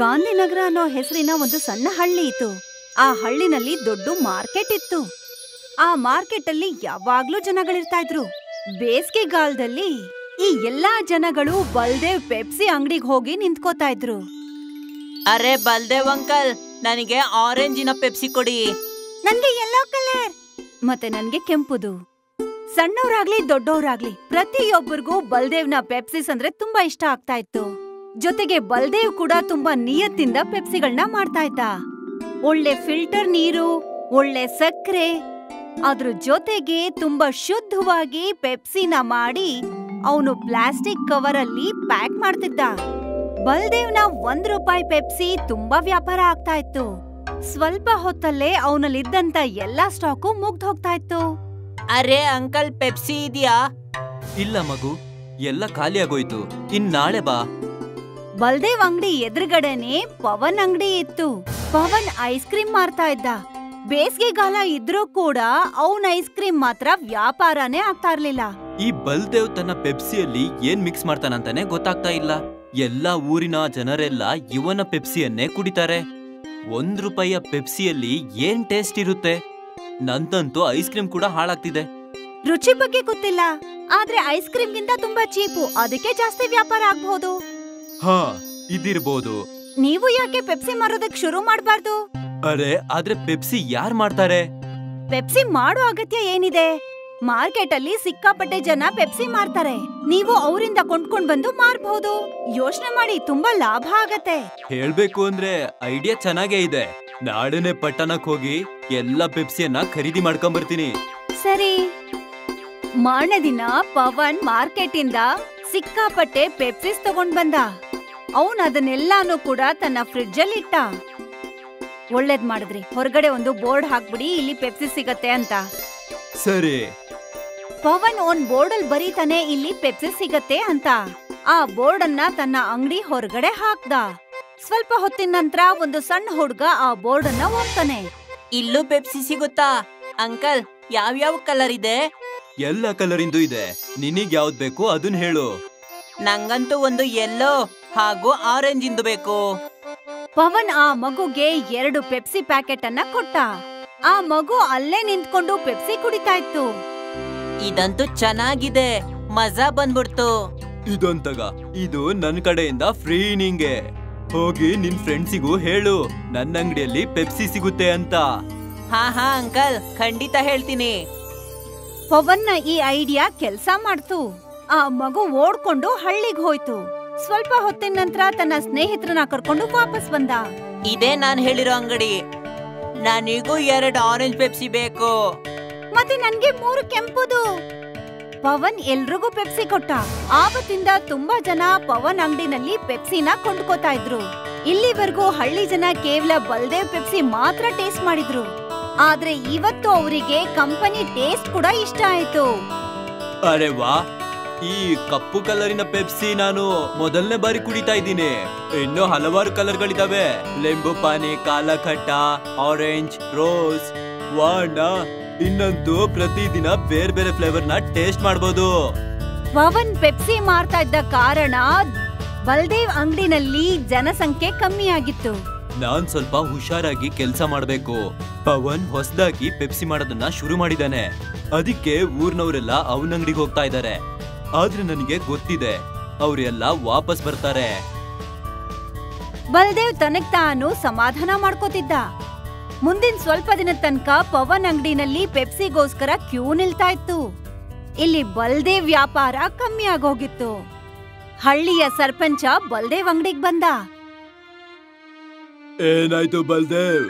ಗಾಂಧಿನಗರ ಅನ್ನೋ ಹೆಸರಿನ ಒಂದು ಸಣ್ಣ ಹಳ್ಳಿ ಇತ್ತು. ಆ ಹಳ್ಳಿನಲ್ಲಿ ದೊಡ್ಡ ಮಾರ್ಕೆಟ್ ಇತ್ತು. ಆ ಮಾರ್ಕೆಟ್ ಅಲ್ಲಿ ಯಾವಾಗ್ಲೂ ಜನಗಳಿರ್ತಾ ಇದ್ರು. ಬೇಸಿಗೆಗಾಲದಲ್ಲಿ ಈ ಎಲ್ಲಾ ಜನಗಳು ಬಲ್ದೇವ್ ಪೆಪ್ಸಿ ಅಂಗಡಿಗೆ ಹೋಗಿ ನಿಂತ್ಕೋತಾ ಇದ್ರು. ಅರೆ ಬಲ್ದೇವ್ ಅಂಕಲ್, ನನಗೆ ಆರೆಂಜಿನ ಪೆಪ್ಸಿ ಕೊಡಿ, ನನಗೆ ಯೆಲ್ಲೋ ಕಲರ್ ಮತ್ತೆ ನನಗೆ ಕೆಂಪುದು. ಸಣ್ಣವರಾಗ್ಲಿ ದೊಡ್ಡವರಾಗ್ಲಿ ಪ್ರತಿಯೊಬ್ಬರಿಗೂ ಬಲ್ದೇವ್ನ ಪೆಪ್ಸಿಸ್ ಅಂದ್ರೆ ತುಂಬಾ ಇಷ್ಟ ಆಗ್ತಾ ಇತ್ತು. ಜೊತೆಗೆ ಬಲ್ದೇವ್ ಕೂಡ ತುಂಬಾ ನಿಯತ್ತಿಂದ ಪೆಪ್ಸಿಗಳನ್ನ ಮಾಡ್ತಾ ಇದ್ದ. ಒಳ್ಳೆ ಫಿಲ್ಟರ್ ನೀರು, ಒಳ್ಳೆ ಸಕ್ಕರೆ, ಅದ್ರ ಜೊತೆಗೆ ತುಂಬಾ ಶುದ್ಧವಾಗಿ ಪೆಪ್ಸಿನ ಮಾಡಿ ಅವನು ಪ್ಲಾಸ್ಟಿಕ್ ಕವರ್ ಅಲ್ಲಿ ಪ್ಯಾಕ್ ಮಾಡ್ತಿದ್ದ. ಬಲ್ದೇವ್ನ 1 ರೂಪಾಯಿ ಪೆಪ್ಸಿ ತುಂಬಾ ವ್ಯಾಪಾರ ಆಗ್ತಾ ಇತ್ತು. ಸ್ವಲ್ಪ ಹೊತ್ತಲ್ಲೇ ಅವನಲ್ಲಿದ್ದಂತ ಎಲ್ಲಾ ಸ್ಟಾಕು ಮುಗ್ದು ಹೋಗ್ತಾ ಇತ್ತು. ಅರೆ ಅಂಕಲ್, ಪೆಪ್ಸಿ ಇದೆಯಾ? ಇಲ್ಲ ಮಗು, ಎಲ್ಲ ಖಾಲಿಯಾಗೋಯ್ತು, ಇನ್ ನಾಳೆ ಬಾ. ಬಲ್ದೇವ್ ಅಂಗಡಿ ಎದುರುಗಡೆನೆ ಪವನ್ ಅಂಗಡಿ ಇತ್ತು. ಪವನ್ ಐಸ್ ಕ್ರೀಮ್ ಮಾರ್ತಾ ಇದ್ದ. ಬೇಸಿಗೆಗಾಲ ಇದ್ರೂ ಕೂಡ ಅವನ ಐಸ್ ಕ್ರೀಮ್ ಮಾತ್ರ ವ್ಯಾಪಾರನೇ ಆಗ್ತಾ ಇರ್ಲಿಲ್ಲ. ಈ ಬಲ್ದೇವ್ ತನ್ನ ಪೆಪ್ಸಿಯಲ್ಲಿ ಏನ್ ಮಿಕ್ಸ್ ಮಾಡ್ತಾನಂತಾನೆ ಗೊತ್ತಾಗ್ತಾ ಇಲ್ಲ. ಎಲ್ಲಾ ಊರಿನ ಜನರೆಲ್ಲ ಇವನ ಪೆಪ್ಸಿಯನ್ನೇ ಕುಡಿತಾರೆ. 1 ರೂಪಾಯಿಯ ಪೆಪ್ಸಿಯಲ್ಲಿ ಏನ್ ಟೇಸ್ಟ್ ಇರುತ್ತೆ? ನಂತಂತೂ ಐಸ್ ಕ್ರೀಮ್ ಕೂಡ ಹಾಳಾಗ್ತಿದೆ. ರುಚಿ ಬಗ್ಗೆ ಗೊತ್ತಿಲ್ಲ, ಆದ್ರೆ ಐಸ್ ಕ್ರೀಮ್ ಗಿಂತ ತುಂಬಾ ಚೀಪು, ಅದಕ್ಕೆ ಜಾಸ್ತಿ ವ್ಯಾಪಾರ ಆಗಬಹುದು. ಹಾ, ಇದಿರಬಹುದು. ನೀವು ಯಾಕೆ ಪೆಪ್ಸಿ ಮಾರೋದಕ್ಕೆ ಶುರು ಮಾಡಬಾರ್ದು? ಅರೆ ಆದ್ರೆ ಪೆಪ್ಸಿ ಯಾರು ಮಾಡ್ತಾರೆ? ಪೆಪ್ಸಿ ಮಾಡೋ ಅಗತ್ಯ ಏನಿದೆ? ಮಾರ್ಕೆಟ್ ಅಲ್ಲಿ ಸಿಕ್ಕಾಪಟ್ಟೆ ಜನ ಪೆಪ್ಸಿ ಮಾರ್ತಾರೆ, ನೀವು ಅವರಿಂದ ಕೊಂಡ್ಕೊಂಡ್ ಬಂದು ಮಾರಬಹುದು. ಯೋಚನೆ ಮಾಡಿ, ತುಂಬಾ ಲಾಭ ಆಗತ್ತೆ. ಹೇಳ್ಬೇಕು ಅಂದ್ರೆ ಐಡಿಯಾ ಚೆನ್ನಾಗೇ ಇದೆ. ನಾಡನೆ ಪಟ್ಟಣಕ್ಕೆ ಹೋಗಿ ಎಲ್ಲ ಪೆಪ್ಸಿಯನ್ನ ಖರೀದಿ ಮಾಡ್ಕೊಂಡ್ ಬರ್ತೀನಿ. ಸರಿ. ಮಾರನೇ ದಿನ ಪವನ್ ಮಾರ್ಕೆಟ್ ಇಂದ ಸಿಕ್ಕಾಪಟ್ಟೆ ಪೆಪ್ಸಿಸ್ ತಗೊಂಡ್ ಬಂದ. ಅವನ್ ಅದನ್ನೆಲ್ಲಾನು ಕೂಡ ತನ್ನ ಫ್ರಿಡ್ಜ್ ಅಲ್ಲಿ ಇಟ್ಟ. ಒಳ್ಳೇದ್ ಮಾಡಿದ್ರಿ, ಹೊರಗಡೆ ಒಂದು ಬೋರ್ಡ್ ಹಾಕ್ಬಿಡಿ, ಇಲ್ಲಿ ಪೆಪ್ಸಿ ಸಿಗತ್ತೆ ಅಂತ. ಸರಿ. ಪವನ್ ಒಂದ್ ಬೋರ್ಡ್ ಅಲ್ಲಿ ಬರೀತಾನೆ, ಇಲ್ಲಿ ಪೆಪ್ಸಿ ಸಿಗತ್ತೆ ಅಂತ. ಆ ಬೋರ್ಡ್ ಅನ್ನ ತನ್ನ ಅಂಗಡಿ ಹೊರಗಡೆ ಹಾಕ್ದ. ಸ್ವಲ್ಪ ಹೊತ್ತಿನ ನಂತರ ಒಂದು ಸಣ್ಣ ಹುಡುಗ ಆ ಬೋರ್ಡ್ ಅನ್ನ ಓದ್ತಾನೆ. ಇಲ್ಲೂ ಪೆಪ್ಸಿ ಸಿಗುತ್ತಾ ಅಂಕಲ್? ಯಾವ ಯಾವ ಕಲರ್ ಇದೆ? ಎಲ್ಲ ಕಲರ್ ಇಂದು ಇದೆ, ನಿನಗ್ ಯಾವ್ದು ಬೇಕು ಅದನ್ನ ಹೇಳು. ನಂಗಂತೂ ಒಂದು ಯೆಲ್ಲೋ ಹಾಗೂ ಆರೆಂಜ್ ಇಂದು ಬೇಕು. ಪವನ್ ಆ ಮಗುಗೆ 2 ಪೆಪ್ಸಿ ಪ್ಯಾಕೆಟ್ ಅನ್ನ ಕೊಟ್ಟ. ಆ ಮಗು ಅಲ್ಲೇ ನಿಂತ್ಕೊಂಡು ಪೆಪ್ಸಿ ಕುಡಿತಾ ಇತ್ತು. ಇದಂತೂ ಚೆನ್ನಾಗಿದೆ, ಮಜಾ ಬಂದ್ಬಿಡ್ತು. ಇದೊಂತಗ, ಇದು ನನ್ ಕಡೆಯಿಂದ ಫ್ರೀ ನಿಂಗೆ. ಹೋಗಿ ನಿನ್ ಫ್ರೆಂಡ್ಸಿಗೂ ಹೇಳು ನನ್ನ ಅಂಗಡಿಯಲ್ಲಿ ಪೆಪ್ಸಿ ಸಿಗುತ್ತೆ ಅಂತ. ಹಾ ಹಾ ಅಂಕಲ್, ಖಂಡಿತ ಹೇಳ್ತೀನಿ. ಪವನ್ನ ಈ ಐಡಿಯಾ ಕೆಲಸ ಮಾಡ್ತು. ಆ ಮಗು ಓಡ್ಕೊಂಡು ಹಳ್ಳಿಗೆ ಹೋಯ್ತು. ಸ್ವಲ್ಪ ಹೊತ್ತಿನ ನಂತರ ತನ್ನ ಸ್ನೇಹಿತರನ್ನ ಕರ್ಕೊಂಡು ವಾಪಸ್ ಬಂದ. ಇದೇ ನಾನ್ ಹೇಳಿರೋ ಅಂಗಡಿ, ನಾನಿಗೂ 2 ಆರೆಂಜ್ ಪೆಪ್ಸಿ ಬೇಕು, ಮತ್ತೆ ನನ್ಗೆ 3 ಕೆಂಪುದು. ಪವನ್ ಎಲ್ರಿಗೂ ಪೆಪ್ಸಿ ಕೊಟ್ಟ. ಆವತ್ತಿಂದ ತುಂಬಾ ಜನ ಪವನ್ ಅಂಗಡಿನಲ್ಲಿ ಪೆಪ್ಸಿನ ಕೊಂಡ್ಕೋತಾ ಇದ್ರು. ಇಲ್ಲಿವರೆಗೂ ಹಳ್ಳಿ ಜನ ಕೇವಲ ಬಲ್ದೇವ್ ಪೆಪ್ಸಿ ಮಾತ್ರ ಟೇಸ್ಟ್ ಮಾಡಿದ್ರು. ಆದ್ರೆ ಇವತ್ತು ಅವರಿಗೆ ಕಂಪನಿ ಟೇಸ್ಟ್ ಕೂಡ ಇಷ್ಟ ಆಯ್ತು. ಅರೆ ವಾ, ಈ ಕಪ್ಪು ಕಲರಿನ ಪೆಪ್ಸಿ ನಾನು ಮೊದಲನೇ ಬಾರಿ ಕುಡಿತಾ ಇದ್ದೀನಿ. ಇನ್ನೂ ಹಲವಾರು ಕಲರ್ಗಳಿದಾವೆ, ಲೆಂಬು ಪಾನಿ, ಕಾಲಕಟ್ಟ, ಆರೆಂಜ್, ರೋಸ್, ವಾಣ. ಇನ್ನಂತೂ ಪ್ರತಿದಿನ ಬೇರೆ ಬೇರೆ ಫ್ಲೇವರ್ ನ ಟೇಸ್ಟ್ ಮಾಡಬಹುದು. ಪವನ್ ಪೆಪ್ಸಿ ಮಾರ್ತಾ ಇದ್ದ ಕಾರಣ ಬಲ್ದೇವ್ ಅಂಗಡಿನಲ್ಲಿ ಜನಸಂಖ್ಯೆ ಕಮ್ಮಿ ಆಗಿತ್ತು. ನಾನ್ ಸ್ವಲ್ಪ ಹುಷಾರಾಗಿ ಕೆಲಸ ಮಾಡಬೇಕು. ಪವನ್ ಹೊಸದಾಗಿ ಪೆಪ್ಸಿ ಮಾಡೋದನ್ನ ಶುರು ಮಾಡಿದಾನೆ, ಅದಕ್ಕೆ ಊರ್ನವರೆಲ್ಲ ಅವನ ಅಂಗಡಿಗೆ ಹೋಗ್ತಾ ಇದ್ದಾರೆ. ಆದ್ರೆ ನನಗೆ ಗೊತ್ತಿದೆ ಅವರೆಲ್ಲ ವಾಪಸ್ ಬರ್ತಾರೆ. ಬಲ್ದೇವ್ ತನಗ್ ತಾನು ಸಮಾಧಾನ ಮಾಡ್ಕೋತಿದ್ದ. ಮುಂದಿನ ಸ್ವಲ್ಪ ದಿನ ತನಕ ಪವನ್ ಅಂಗಡಿನಲ್ಲಿ ಪೆಪ್ಸಿಗೋಸ್ಕರ ಕ್ಯೂ ನಿಲ್ತಾ ಇತ್ತು. ಇಲ್ಲಿ ಬಲ್ದೇವ್ ವ್ಯಾಪಾರ ಕಮ್ಮಿ ಆಗೋಗಿತ್ತು. ಹಳ್ಳಿಯ ಸರ್ಪಂಚ ಬಲ್ದೇವ್ ಅಂಗಡಿಗೆ ಬಂದ. ಏನಾಯ್ತು ಬಲ್ದೇವ್,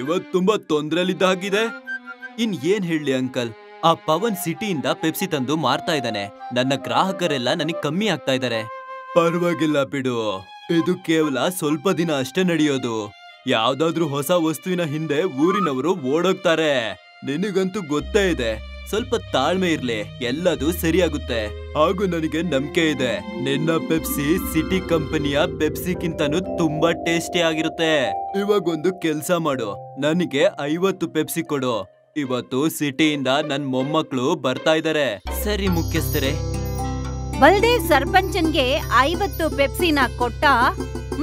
ಇವತ್ ತುಂಬಾ ತೊಂದ್ರೆಲಿದ್ದ ಹಾಗಿದೆ. ಇನ್ ಏನ್ ಹೇಳಿ ಅಂಕಲ್, ಆ ಪವನ್ ಸಿಟಿಯಿಂದ ಪೆಪ್ಸಿ ತಂದು ಮಾರ್ತಾ ಇದ್ದಾನೆ. ನನ್ನ ಗ್ರಾಹಕರೆಲ್ಲ ನನಗ್ ಕಮ್ಮಿ ಆಗ್ತಾ ಇದ್ದಾರೆ. ಪರವಾಗಿಲ್ಲ ಬಿಡು, ಇದು ಕೇವಲ ಸ್ವಲ್ಪ ದಿನ ಅಷ್ಟೇ ನಡೆಯೋದು. ಯಾವ್ದಾದ್ರೂ ಹೊಸ ವಸ್ತುವಿನ ಹಿಂದೆ ಊರಿನವರು ಓಡೋಗ್ತಾರೆ. ನಿನಗಂತೂ ಗೊತ್ತೇ ಇದೆ, ಸ್ವಲ್ಪ ತಾಳ್ಮೆ ಇರ್ಲಿ, ಎಲ್ಲದೂ ಸರಿಯಾಗುತ್ತೆ. ಹಾಗೂ ನನಗೆ ನಂಬಿಕೆ ಇದೆ, ನಿನ್ನ ಪೆಪ್ಸಿ ಸಿಟಿ ಕಂಪನಿಯ ಪೆಪ್ಸಿಗಿಂತನೂ ತುಂಬಾ ಟೇಸ್ಟಿ ಆಗಿರುತ್ತೆ. ಇವಾಗ ಒಂದು ಕೆಲಸ ಮಾಡು, ನನಗೆ 50 ಪೆಪ್ಸಿ ಕೊಡು. ಇವತ್ತು ಸಿಟಿಯಿಂದ ನನ್ ಮೊಮ್ಮಕ್ಕಳು ಬರ್ತಾ ಇದಾರೆ. ಸರಿ ಮುಖ್ಯಸ್ಥರೇ. ಬಲ್ದೇವ್ ಸರ್ಪಂಚನ್ಗೆ 50 ಪೆಪ್ಸಿನ ಕೊಟ್ಟ.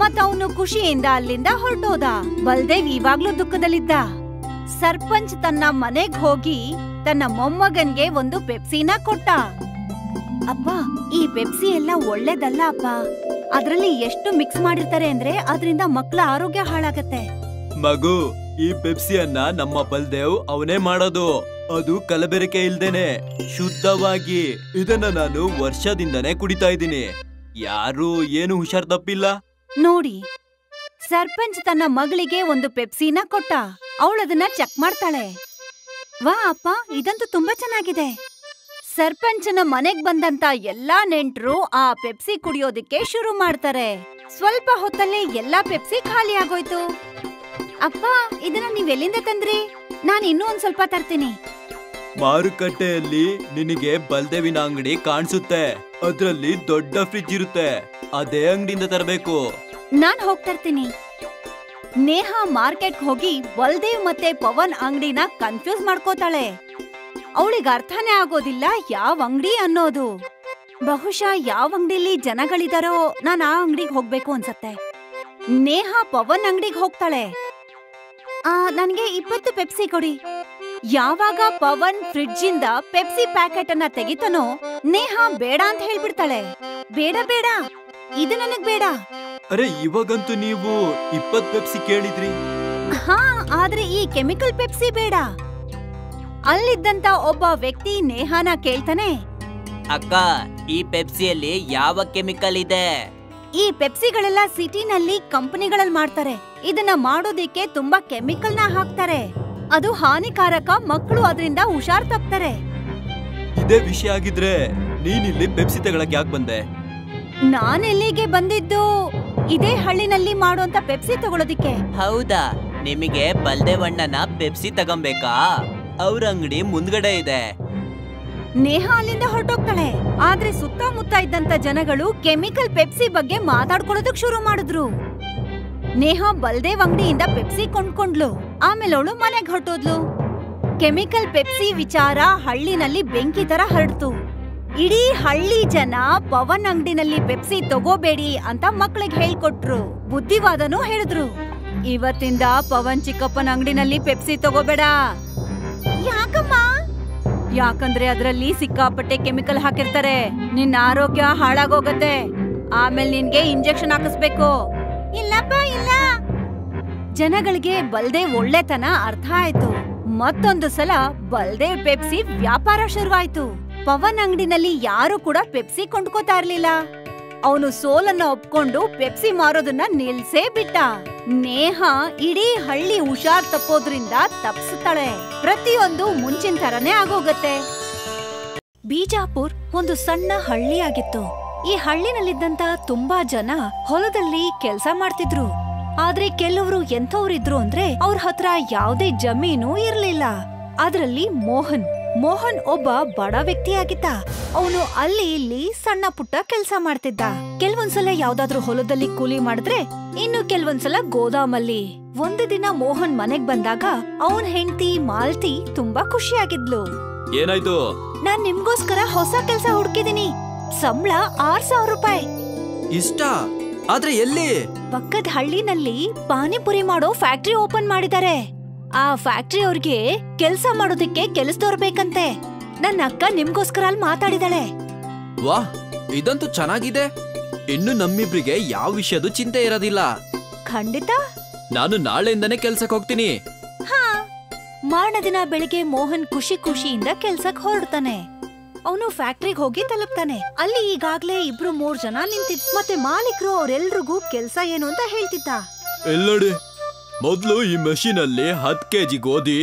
ಮತ್ತ ಅವನು ಖುಷಿಯಿಂದ ಅಲ್ಲಿಂದ ಹೊರಟೋದ. ಬಲ್ದೇವ್ ಇವಾಗ್ಲೂ ದುಃಖದಲ್ಲಿದ್ದ. ಸರ್ಪಂಚ್ ತನ್ನ ಮನೆಗೆ ಹೋಗಿ ತನ್ನ ಮೊಮ್ಮಗನ್ಗೆ ಒಂದು ಪೆಪ್ಸಿನ ಕೊಟ್ಟ. ಅಪ್ಪ, ಈ ಪೆಪ್ಸಿ ಎಲ್ಲ ಒಳ್ಳೇದಲ್ಲ ಅಪ್ಪ, ಅದರಲ್ಲಿ ಎಷ್ಟು ಮಿಕ್ಸ್ ಮಾಡಿರ್ತಾರೆ ಅಂದ್ರೆ ಅದರಿಂದ ಮಕ್ಕಳ ಆರೋಗ್ಯ ಹಾಳಾಗತ್ತೆ. ಮಗು, ಈ ಪೆಪ್ಸಿಯನ್ನ ನಮ್ಮ ಬಲ್ದೇವ್ ಅವನೇ ಮಾಡೋದು. ಅದು ಕಲಬೆರಕೆ ಇಲ್ದೇನೆ ಶುದ್ಧವಾಗಿ. ಇದನ್ನ ನಾನು ವರ್ಷದಿಂದನೇ ಕುಡಿತಾ ಇದ್ದೀನಿ. ಯಾರು ಏನು ಹುಷಾರ್ ತಪ್ಪಿಲ್ಲ ನೋಡಿ. ಸರ್ಪಂಚ್ ತನ್ನ ಮಗಳಿಗೆ ಒಂದು ಪೆಪ್ಸಿನ ಕೊಟ್ಟ. ಅವಳದನ್ನ ಚೆಕ್ ಮಾಡ್ತಾಳೆ. ವಾ ಅಪ್ಪ, ಇದಂತೂ ತುಂಬಾ ಚೆನ್ನಾಗಿದೆ. ಸರ್ಪಂಚನ ಮನೆಗ್ ಬಂದಂತ ಎಲ್ಲಾ ನೆಂಟರು ಆ ಪೆಪ್ಸಿ ಕುಡಿಯೋದಕ್ಕೆ ಶುರು ಮಾಡ್ತಾರೆ. ಸ್ವಲ್ಪ ಹೊತ್ತಲ್ಲೇ ಎಲ್ಲಾ ಪೆಪ್ಸಿ ಖಾಲಿ ಆಗೋಯ್ತು. ಅಪ್ಪ, ಇದನ್ನ ನೀವೆಲ್ಲಿಂದ ತಂದ್ರಿ? ನಾನು ಇನ್ನೂ ಒಂದ್ ಸ್ವಲ್ಪ ತರ್ತೀನಿ. ಮಾರುಕಟ್ಟೆಯಲ್ಲಿ ನಿನಗೆ ಬಲ್ದೇವಿನ ಅಂಗಡಿ ಕಾಣಿಸುತ್ತೆ. ಅದ್ರಲ್ಲಿ ದೊಡ್ಡ ಫ್ರಿಜ್ ಇರುತ್ತೆ. ಅದೇ ಅಂಗಡಿಯಿಂದ ತರಬೇಕು. ನಾನ್ ಹೋಗ್ತರ್ತೀನಿ. ನೇಹಾ ಮಾರ್ಕೆಟ್ ಹೋಗಿ ಬಲ್ದೇವ್ ಮತ್ತೆ ಪವನ್ ಅಂಗಡಿನ ಕನ್ಫ್ಯೂಸ್ ಮಾಡ್ಕೋತಾಳೆ. ಅವಳಿಗೆ ಅರ್ಥನೇ ಆಗೋದಿಲ್ಲ ಯಾವ ಅಂಗಡಿ ಅನ್ನೋದು. ಬಹುಶಃ ಯಾವ ಅಂಗಡಿಲಿ ಜನಗಳಿದಾರೋ ನಾನು ಆ ಅಂಗಡಿಗೆ ಹೋಗ್ಬೇಕು ಅನ್ಸತ್ತೆ. ನೇಹಾ ಪವನ್ ಅಂಗಡಿಗೆ ಹೋಗ್ತಾಳೆ. ನನಗೆ 20 ಪೆಪ್ಸಿ ಕೊಡಿ. ಯಾವಾಗ ಪವನ್ ಫ್ರಿಡ್ಜ್ ಇಂದ ಪೆಪ್ಸಿ ಪ್ಯಾಕೆಟ್ ಅನ್ನ ತೆಗಿತಾನೋ, ನೇಹಾ ಬೇಡ ಅಂತ ಹೇಳ್ಬಿಡ್ತಾಳೆ. ಬೇಡ ಬೇಡ, ಇದು ನನಗ್ ಬೇಡ. ಅರೆ, ಇವಾಗಂತೂ ನೀವು 20 ಪೆಪ್ಸಿ ಕೇಳಿದ್ರಿ. ಹಾ, ಆದ್ರೆ ಈ ಕೆಮಿಕಲ್ ಪೆಪ್ಸಿ ಬೇಡ. ಅಲ್ಲಿದ್ದಂತ ಒಬ್ಬ ವ್ಯಕ್ತಿ ನೇಹಾನ ಕೇಳ್ತಾನೆ, ಅಕ್ಕ, ಈ ಪೆಪ್ಸಿಯಲ್ಲಿ ಯಾವ ಕೆಮಿಕಲ್ ಇದೆ? ಈ ಪೆಪ್ಸಿಗಳೆಲ್ಲ ಸಿಟಿನಲ್ಲಿ ಕಂಪನಿಗಳಲ್ಲಿ ಮಾಡ್ತಾರೆ. ಇದನ್ನ ಮಾಡೋದಿಕ್ಕೆ ತುಂಬಾ ಕೆಮಿಕಲ್ ನ ಹಾಕ್ತಾರೆ. ಅದು ಹಾನಿಕಾರಕ. ಮಕ್ಕಳು ಅದರಿಂದ ಹುಷಾರ್ ತಪ್ತಾರೆ. ಇದೇ ವಿಷಯ ಆಗಿದ್ರೆ ನೀನಿಲ್ಲಿ ಪೆಪ್ಸಿ ತಗೊಳಕ್ಕೆ ಯಾಕೆ ಬಂದೆ? ನಾನೆಲ್ಲಿಗೆ ಬಂದಿದ್ದು ಇದೇ ಹಳ್ಳಿನಲ್ಲಿ ಮಾಡುವಂತ ಪೆಪ್ಸಿ ತಗೊಳೋದಿಕ್ಕೆ. ಹೌದಾ, ನಿಮಗೆ ಬಲ್ದೇವಣ್ಣನ ಪೆಪ್ಸಿ ತಗೊಂಬೇಕಾ? ಅವ್ರ ಅಂಗಡಿ ಮುಂದ್ಗಡೆ ಇದೆ. ನೇಹಾ ಅಲ್ಲಿಂದ ಹೊರಟೋಗ್ತಾಳೆ. ಆದ್ರೆ ಸುತ್ತಮುತ್ತ ಇದ್ದಂತ ಜನಗಳು ಕೆಮಿಕಲ್ ಪೆಪ್ಸಿ ಬಗ್ಗೆ ಮಾತಾಡ್ಕೊಳ್ಳೋದಕ್ ಶುರು ಮಾಡಿದ್ರು. ನೇಹಾ ಬಲ್ದೇವ್ ಅಂಗಡಿಯಿಂದ ಪೆಪ್ಸಿ ಕೊಂಡ್ಕೊಂಡ್ಲು. ಆಮೇಲೆ ಅವಳು ಮನೆಗೆ ಹೊರಟೋದ್ಲು. ಕೆಮಿಕಲ್ ಪೆಪ್ಸಿ ವಿಚಾರ ಹಳ್ಳಿನಲ್ಲಿ ಬೆಂಕಿ ತರ ಹರಡ್ತು. ಇಡೀ ಹಳ್ಳಿ ಜನ ಪವನ್ ಅಂಗಡಿನಲ್ಲಿ ಪೆಪ್ಸಿ ತಗೋಬೇಡಿ ಅಂತ ಮಕ್ಕಳಿಗೆ ಹೇಳ್ಕೊಟ್ರು. ಬುದ್ಧಿವಾದನೂ ಹೇಳಿದ್ರು. ಇವತ್ತಿಂದ ಪವನ್ ಚಿಕ್ಕಪ್ಪನ ಅಂಗಡಿನಲ್ಲಿ ಪೆಪ್ಸಿ ತಗೋಬೇಡ. ಯಾಕಮ್ಮ? ಯಾಕಂದ್ರೆ ಅದರಲ್ಲಿ ಸಿಕ್ಕಾಪಟ್ಟೆ ಕೆಮಿಕಲ್ ಹಾಕಿರ್ತಾರೆ. ನಿನ್ನ ಆರೋಗ್ಯ ಹಾಳಾಗೋಗತ್ತೆ. ಆಮೇಲೆ ನಿನ್ಗೆ ಇಂಜೆಕ್ಷನ್ ಹಾಕಿಸ್ಬೇಕು. ಇಲ್ಲಪ್ಪ ಇಲ್ಲ. ಜನಗಳಿಗೆ ಬಲ್ದೇವ್ ಒಳ್ಳೆತನ ಅರ್ಥ ಆಯ್ತು. ಮತ್ತೊಂದು ಸಲ ಬಲ್ದೇವ್ ಪೆಪ್ಸಿ ವ್ಯಾಪಾರ ಶುರುವಾಯ್ತು. ಪವನ್ ಅಂಗಡಿನಲ್ಲಿ ಯಾರು ಕೂಡ ಪೆಪ್ಸಿ ಕೊಂಡ್ಕೋತಾ ಇರ್ಲಿಲ್ಲ. ಅವನು ಸೋಲನ್ನ ಒಪ್ಕೊಂಡು ಪೆಪ್ಸಿ ಮಾರೋದನ್ನ ನಿಲ್ಸೇ ಬಿಟ್ಟ. ನೇಹಾ ಇಡೀ ಹಳ್ಳಿ ಹುಷಾರ್ ತಪ್ಪೋದ್ರಿಂದ ತಪ್ಪಿಸ್ತಾಳೆ. ಪ್ರತಿಯೊಂದು ಮುಂಚಿನ ತರನೇ ಆಗೋಗತ್ತೆ. ಬಿಜಾಪುರ್ ಒಂದು ಸಣ್ಣ ಹಳ್ಳಿಯಾಗಿತ್ತು. ಈ ಹಳ್ಳಿನಲ್ಲಿದ್ದಂತ ತುಂಬಾ ಜನ ಹೊಲದಲ್ಲಿ ಕೆಲ್ಸ ಮಾಡ್ತಿದ್ರು. ಆದ್ರೆ ಕೆಲವರು ಎಂಥವ್ರಿದ್ರು ಅಂದ್ರೆ ಅವ್ರ ಹತ್ರ ಯಾವ್ದೇ ಜಮೀನು ಇರ್ಲಿಲ್ಲ. ಅದ್ರಲ್ಲಿ ಮೋಹನ್ ಒಬ್ಬ ಬಡ ವ್ಯಕ್ತಿಯಾಗಿದ್ದ. ಅವನು ಅಲ್ಲಿ ಇಲ್ಲಿ ಸಣ್ಣ ಪುಟ್ಟ ಕೆಲಸ ಮಾಡ್ತಿದ್ದ. ಕೆಲವೊಂದ್ಸಲ ಯಾವ್ದಾದ್ರು ಹೊಲದಲ್ಲಿ ಕೂಲಿ ಮಾಡಿದ್ರೆ, ಇನ್ನು ಕೆಲವೊಂದ್ಸಲ ಗೋದಾಮಲ್ಲಿ. ಒಂದು ದಿನ ಮೋಹನ್ ಮನೆಗ್ ಬಂದಾಗ ಅವನ್ ಹೆಂಡತಿ ಮಾಲ್ತಿ ತುಂಬಾ ಖುಷಿಯಾಗಿದ್ಲು. ಏನಾಯ್ತು? ನಾನ್ ನಿಮ್ಗೋಸ್ಕರ ಹೊಸ ಕೆಲಸ ಹುಡುಕಿದೀನಿ. ಸಂಬಳ 6000 ರೂಪಾಯಿ. ಇಷ್ಟ? ಆದ್ರೆ ಎಲ್ಲಿ? ಪಕ್ಕದ ಹಳ್ಳಿನಲ್ಲಿ ಪಾನಿಪುರಿ ಮಾಡೋ ಫ್ಯಾಕ್ಟ್ರಿ ಓಪನ್ ಮಾಡಿದ್ದಾರೆ. ಆ ಫ್ಯಾಕ್ಟ್ರಿ ಅವ್ರಿಗೆ ಕೆಲಸ ಮಾಡೋದಕ್ಕೆ ಕೆಲಸದವ್ರು ಬೇಕಂತೆ. ನನ್ನ ಅಕ್ಕ ನಿಮ್ಗೋಸ್ಕರ ಅಲ್ಲಿ ಮಾತಾಡಿದಾಳೆ. ವಾಹ್, ಇದಂತೂ ಚೆನ್ನಾಗಿದೆ. ಇನ್ನು ನಮ್ಮಿಬ್ರಿಗೆ ಯಾವ ವಿಷಯದ ಚಿಂತೆ ಇರೋದಿಲ್ಲ. ಖಂಡಿತ. ನಾನು ನಾಳೆಯಿಂದನೇ ಕೆಲ್ಸಕ್ಕೆ ಹೋಗ್ತೀನಿ. ಹಾ. ಮಾರನೇ ದಿನ ಬೆಳಿಗ್ಗೆ ಮೋಹನ್ ಖುಷಿ ಖುಷಿಯಿಂದ ಕೆಲ್ಸಕ್ಕೆ ಹೊರಡ್ತಾನೆ. ಅವನು ಫ್ಯಾಕ್ಟ್ರಿಗೆ ಹೋಗಿ ತಲುಪ್ತಾನೆ. ಅಲ್ಲಿ ಈಗಾಗ್ಲೇ 2-3 ಜನ ನಿಂತಿದ್. ಮತ್ತೆ ಮಾಲೀಕರು ಅವರೆಲ್ರಿಗೂ ಕೆಲ್ಸ ಏನು ಅಂತ ಹೇಳ್ತಿದ್ದ. ಎಲ್ಲೋಡಿ, ಮೊದಲು ಈ ಮೆಷಿನ್ ಅಲ್ಲಿ 10 kg ಗೋಧಿ,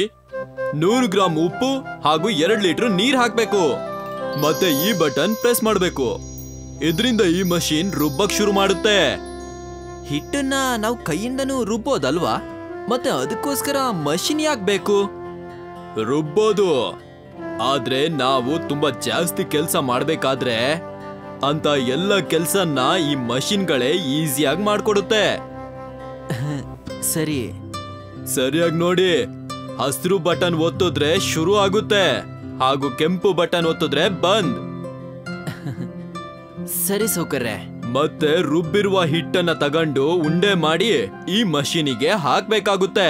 100 ಗ್ರಾಂ ಉಪ್ಪು ಹಾಗೂ 2 ಲೀಟರ್ ನೀರ್ ಹಾಕ್ಬೇಕು. ಮತ್ತೆ ಈ ಬಟನ್ ಪ್ರೆಸ್ ಮಾಡ್ಬೇಕು. ಇದರಿಂದ ಈ ಮಷೀನ್ ರುಬ್ಬಕ್ ಶುರು ಮಾಡುತ್ತೆ. ಹಿಟ್ಟನ್ನ ನಾವು ಕೈಯಿಂದನೂ ರುಬ್ಬೋದಲ್ವಾ? ಮತ್ತೆ ಅದಕ್ಕೋಸ್ಕರ ಮಷೀನ್ ಯಾಕಬೇಕು? ರುಬ್ಬೋದು, ಆದ್ರೆ ನಾವು ತುಂಬಾ ಜಾಸ್ತಿ ಕೆಲಸ ಮಾಡ್ಬೇಕಾದ್ರೆ ಅಂತ ಎಲ್ಲ ಕೆಲ್ಸನ್ನ ಈ ಮಷೀನ್ಗಳೇ ಈಸಿಯಾಗಿ ಮಾಡ್ಕೊಡುತ್ತೆ. ಸರಿ, ಸರಿಯಾಗಿ ನೋಡಿ. ಹಸಿರು ಬಟನ್ ಒತ್ತಿದ್ರೆ ಶುರು ಆಗುತ್ತೆ, ಹಾಗೂ ಕೆಂಪು ಬಟನ್ ಒತ್ತಿದ್ರೆ ಬಂದ್. ಸರಿ ಸೌಕರ್ಯ, ಮತ್ತೆ ರುಬ್ಬಿರುವ ಹಿಟ್ಟನ್ನ ತಗೊಂಡು ಉಂಡೆ ಮಾಡಿ ಈ ಮಷೀನಿಗೆ ಹಾಕಬೇಕಾಗುತ್ತೆ.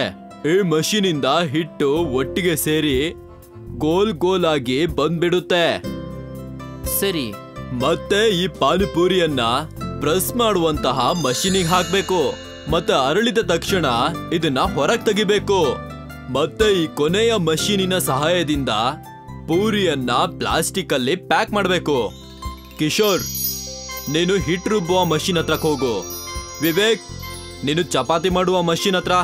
ಈ ಮಷೀನಿಂದ ಹಿಟ್ಟು ಒಟ್ಟಿಗೆ ಸೇರಿ ಗೋಲ್ ಗೋಲ್ ಆಗಿ ಬಂದ್ಬಿಡುತ್ತೆ. ಸರಿ, ಮತ್ತೆ ಈ ಪಾನಿಪುರಿಯನ್ನ ಪ್ರೆಸ್ ಮಾಡುವಂತಹ ಮಷೀನಿಗೆ ಹಾಕಬೇಕು. ಮತ್ತೆ ಅರಳಿದ ತಕ್ಷಣ ಇದನ್ನ ಹೊರಗೆ ತೆಗಿಬೇಕು. ಮತ್ತೆ ಈ ಕೊನೆಯ ಮಷೀನಿನ ಸಹಾಯದಿಂದ ಪೂರಿಯನ್ನ ಪ್ಲಾಸ್ಟಿಕ್ ಅಲ್ಲಿ ಪ್ಯಾಕ್ ಮಾಡಬೇಕು. ಕಿಶೋರ್, ನೀನು ಹಿಟ್ ರುಬ್ಬುವ ಮಷೀನ್ ಹತ್ರಕ್ಕೆ ಹೋಗು. ವಿವೇಕ್, ನೀನು ಚಪಾತಿ ಮಾಡುವ ಮಷೀನ್ ಹತ್ರ.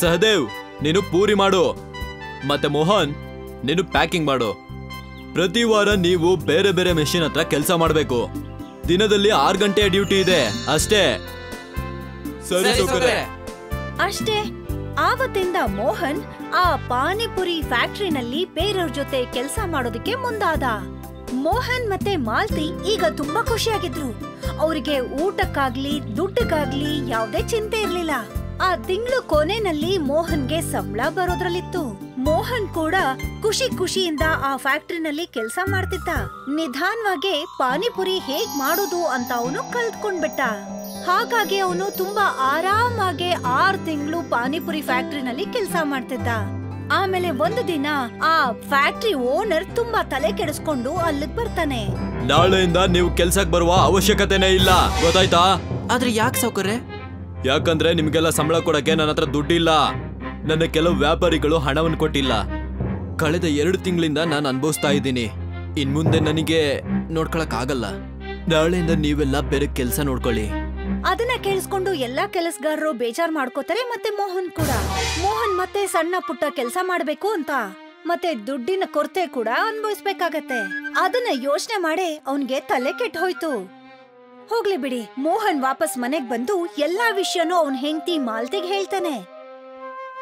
ಸಹದೇವ್, ನೀನು ಪೂರಿ ಮಾಡು. ಮತ್ತೆ ಮೋಹನ್, ನೀನು ಪ್ಯಾಕಿಂಗ್ ಮಾಡು. ಪ್ರತಿ ವಾರ ನೀವು ಬೇರೆ ಬೇರೆ ಮೆಷಿನ್ ಹತ್ರ ಕೆಲಸ ಮಾಡಬೇಕು. ದಿನದಲ್ಲಿ 6 ಗಂಟೆ ಡ್ಯೂಟಿ ಇದೆ ಅಷ್ಟೇ. ಸರಿ ಸೋಕರೆ. ಅಷ್ಟೇ. ಆವತ್ತಿಂದ ಮೋಹನ್ ಆ ಪಾನಿಪುರಿ ಫ್ಯಾಕ್ಟರಿನಲ್ಲಿ ಬೇರೆಯವ್ರ ಜೊತೆ ಕೆಲಸ ಮಾಡೋದಕ್ಕೆ ಮುಂದಾದ. ಮೋಹನ್ ಮತ್ತೆ ಮಾಲ್ತಿ ಈಗ ತುಂಬಾ ಖುಷಿಯಾಗಿದ್ರು. ಅವರಿಗೆ ಊಟಕ್ಕಾಗ್ಲಿ ದುಡ್ಡಿಗಾಗ್ಲಿ ಯಾವುದೇ ಚಿಂತೆ ಇರ್ಲಿಲ್ಲ. ಆ ತಿಂಗಳು ಕೊನೆಯಲ್ಲಿ ಮೋಹನ್ಗೆ ಸಂಬಳ ಬರೋದ್ರಲ್ಲಿತ್ತು. ಮೋಹನ್ ಕೂಡ ಖುಷಿ ಖುಷಿಯಿಂದ ಆ ಫ್ಯಾಕ್ಟರಿನಲ್ಲಿ ಕೆಲಸ ಮಾಡ್ತಿದ್ದ. ನಿಧಾನವಾಗಿ ಪಾನಿಪುರಿ ಹೇಗ್ ಮಾಡೋದು ಅಂತ ಅವನು ಕಲ್ತ್ಕೊಂಡ್ಬಿಟ್ಟ. ಹಾಗಾಗಿ ಅವನು ತುಂಬಾ ಆರಾಮಾಗಿ 6 ತಿಂಗಳು ಪಾನಿಪುರಿ ಫ್ಯಾಕ್ಟರಿನಲ್ಲಿ ಕೆಲಸ ಮಾಡ್ತಿದ್ದ. ಆಮೇಲೆ ಒಂದು ದಿನ ಆ ಫ್ಯಾಕ್ಟರಿ ಓನರ್ ತುಂಬಾ ತಲೆ ಕೆಡಿಸ್ಕೊಂಡು ಅಲ್ಲಿಗೆ ಬರ್ತಾನೆ. ನಾಳೆಯಿಂದ ನೀವು ಕೆಲಸಕ್ಕೆ ಬರುವ ಅವಶ್ಯಕತೆನೇ ಇಲ್ಲ, ಗೊತ್ತಾಯ್ತಾ? ಆದ್ರೆ ಯಾಕೆ ಸೌಕರ್ಯ? ಯಾಕಂದ್ರೆ ನಿಮ್ಗೆಲ್ಲ ಸಂಬಳ ಕೊಡಕ್ಕೆ ನನ್ನ ಹತ್ರ ದುಡ್ಡಿಲ್ಲ. ನನ್ನ ಕೆಲವು ವ್ಯಾಪಾರಿಗಳು ಹಣವನ್ನು ಕೊಟ್ಟಿಲ್ಲ. ಕಳೆದ 2 ತಿಂಗಳಿಂದ ನಾನು ಅನುಭವಿಸ್ತಾ ಇದ್ದೀನಿ. ಇನ್ ಮುಂದೆ ನನಗೆ ನೋಡ್ಕೊಳಕ್ ಆಗಲ್ಲ. ನಾಳೆಯಿಂದ ನೀವೆಲ್ಲ ಬೇರೆ ಕೆಲಸ ನೋಡ್ಕೊಳ್ಳಿ. ಅದನ್ನ ಕೇಳಿಸ್ಕೊಂಡು ಎಲ್ಲಾ ಕೆಲಸಗಾರರು ಬೇಜಾರ್ ಮಾಡ್ಕೋತಾರೆ. ಮತ್ತೆ ಮೋಹನ್ ಕೂಡ. ಮೋಹನ್ ಮತ್ತೆ ಸಣ್ಣ ಪುಟ್ಟ ಕೆಲಸ ಮಾಡ್ಬೇಕು ಅಂತ ಮತ್ತೆ ದುಡ್ಡಿನ ಕೊರತೆ ಕೂಡ ಅನ್ಭವಿಸ್ಬೇಕಾಗತ್ತೆ. ಅದನ್ನ ಯೋಚನೆ ಮಾಡಿ ಅವನ್ಗೆ ತಲೆ ಕೆಟ್ಟ ಹೋಯ್ತು. ಹೋಗ್ಲಿ ಬಿಡಿ. ಮೋಹನ್ ವಾಪಸ್ ಮನೆಗ್ ಬಂದು ಎಲ್ಲಾ ವಿಷಯನೂ ಅವನ್ ಹೆಂಡತಿ ಮಾಲ್ತಿಗೆ ಹೇಳ್ತಾನೆ.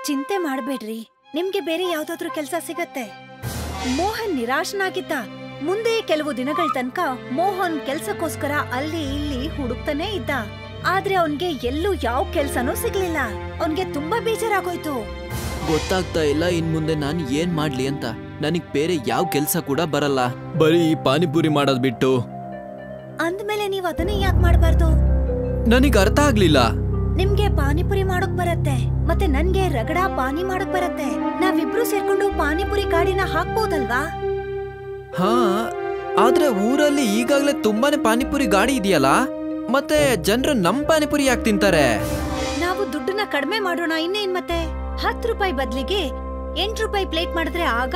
ಚಿಂತೆ ಮಾಡ್ಬೇಡ್ರಿ, ನಿಮ್ಗೆ ಬೇರೆ ಯಾವ್ದಾದ್ರು ಕೆಲಸ ಸಿಗತ್ತೆ. ಮೋಹನ್ ನಿರಾಶನಾಗಿದ್ದ. ಮುಂದೆ ಕೆಲವು ದಿನಗಳ ತನಕ ಮೋಹನ್ ಕೆಲ್ಸಕ್ಕೋಸ್ಕರ ಅಲ್ಲಿ ಇಲ್ಲಿ ಹುಡುಕ್ತಾನೆ ಇದ್ದ. ಆದ್ರೆ ಅವನ್ಗೆ ಎಲ್ಲೂ ಯಾವ ಕೆಲ್ಸನೂ ಸಿಗ್ಲಿಲ್ಲ. ಅವನ್ಗೆ ತುಂಬಾ ಬೇಜಾರಾಗೋಯ್ತು. ಗೊತ್ತಾಗ್ತಾ ಇಲ್ಲ ಇನ್ ಮುಂದೆ ನಾನು ಏನ್ ಮಾಡ್ಲಿ ಅಂತ. ನನಗ್ ಬೇರೆ ಯಾವ ಕೆಲ್ಸ ಕೂಡ ಬರಲ್ಲ. ಬರೀ ಪಾನಿಪುರಿ ಮಾಡೋದ್ ಬಿಟ್ಟು. ಅಂದ್ಮೇಲೆ ನೀವ್ ಅದನ್ನ ಯಾಕೆ ಮಾಡಬಾರ್ದು? ನನಗ್ ಅರ್ಥ ಆಗ್ಲಿಲ್ಲ. ನಿಮ್ಗೆ ಪಾನಿಪುರಿ ಮಾಡೋಕ್ ಬರತ್ತೆ, ಮತ್ತೆ ನನ್ಗೆ ರಗಡ ಪಾನಿ ಮಾಡೋಕ್ ಬರತ್ತೆ. ನಾವಿಬ್ರು ಸೇರ್ಕೊಂಡು ಪಾನಿಪುರಿ ಗಾಡಿನ ಹಾಕ್ಬೋದಲ್ವಾ? ಹಾ, ಆದ್ರೆ ಊರಲ್ಲಿ ಈಗಾಗಲೇ ತುಂಬಾನೇ ಪಾನಿಪುರಿ ಗಾಡಿ ಇದೆಯಲ್ಲ. ಮತ್ತೆ ಜನರು ನಮ್ ಪಾನಿಪುರಿ ಯಾಕೆ ತಿಂತಾರೆ? ನಾವು ದುಡ್ಡನ್ನ ಕಡಿಮೆ ಮಾಡೋಣ. ಇನ್ನೇನ್ ಮತ್ತೆ 10 ರೂಪಾಯಿ ಬದಲಿಗೆ 8 ರೂಪಾಯಿ ಪ್ಲೇಟ್ ಮಾಡಿದ್ರೆ ಆಗ.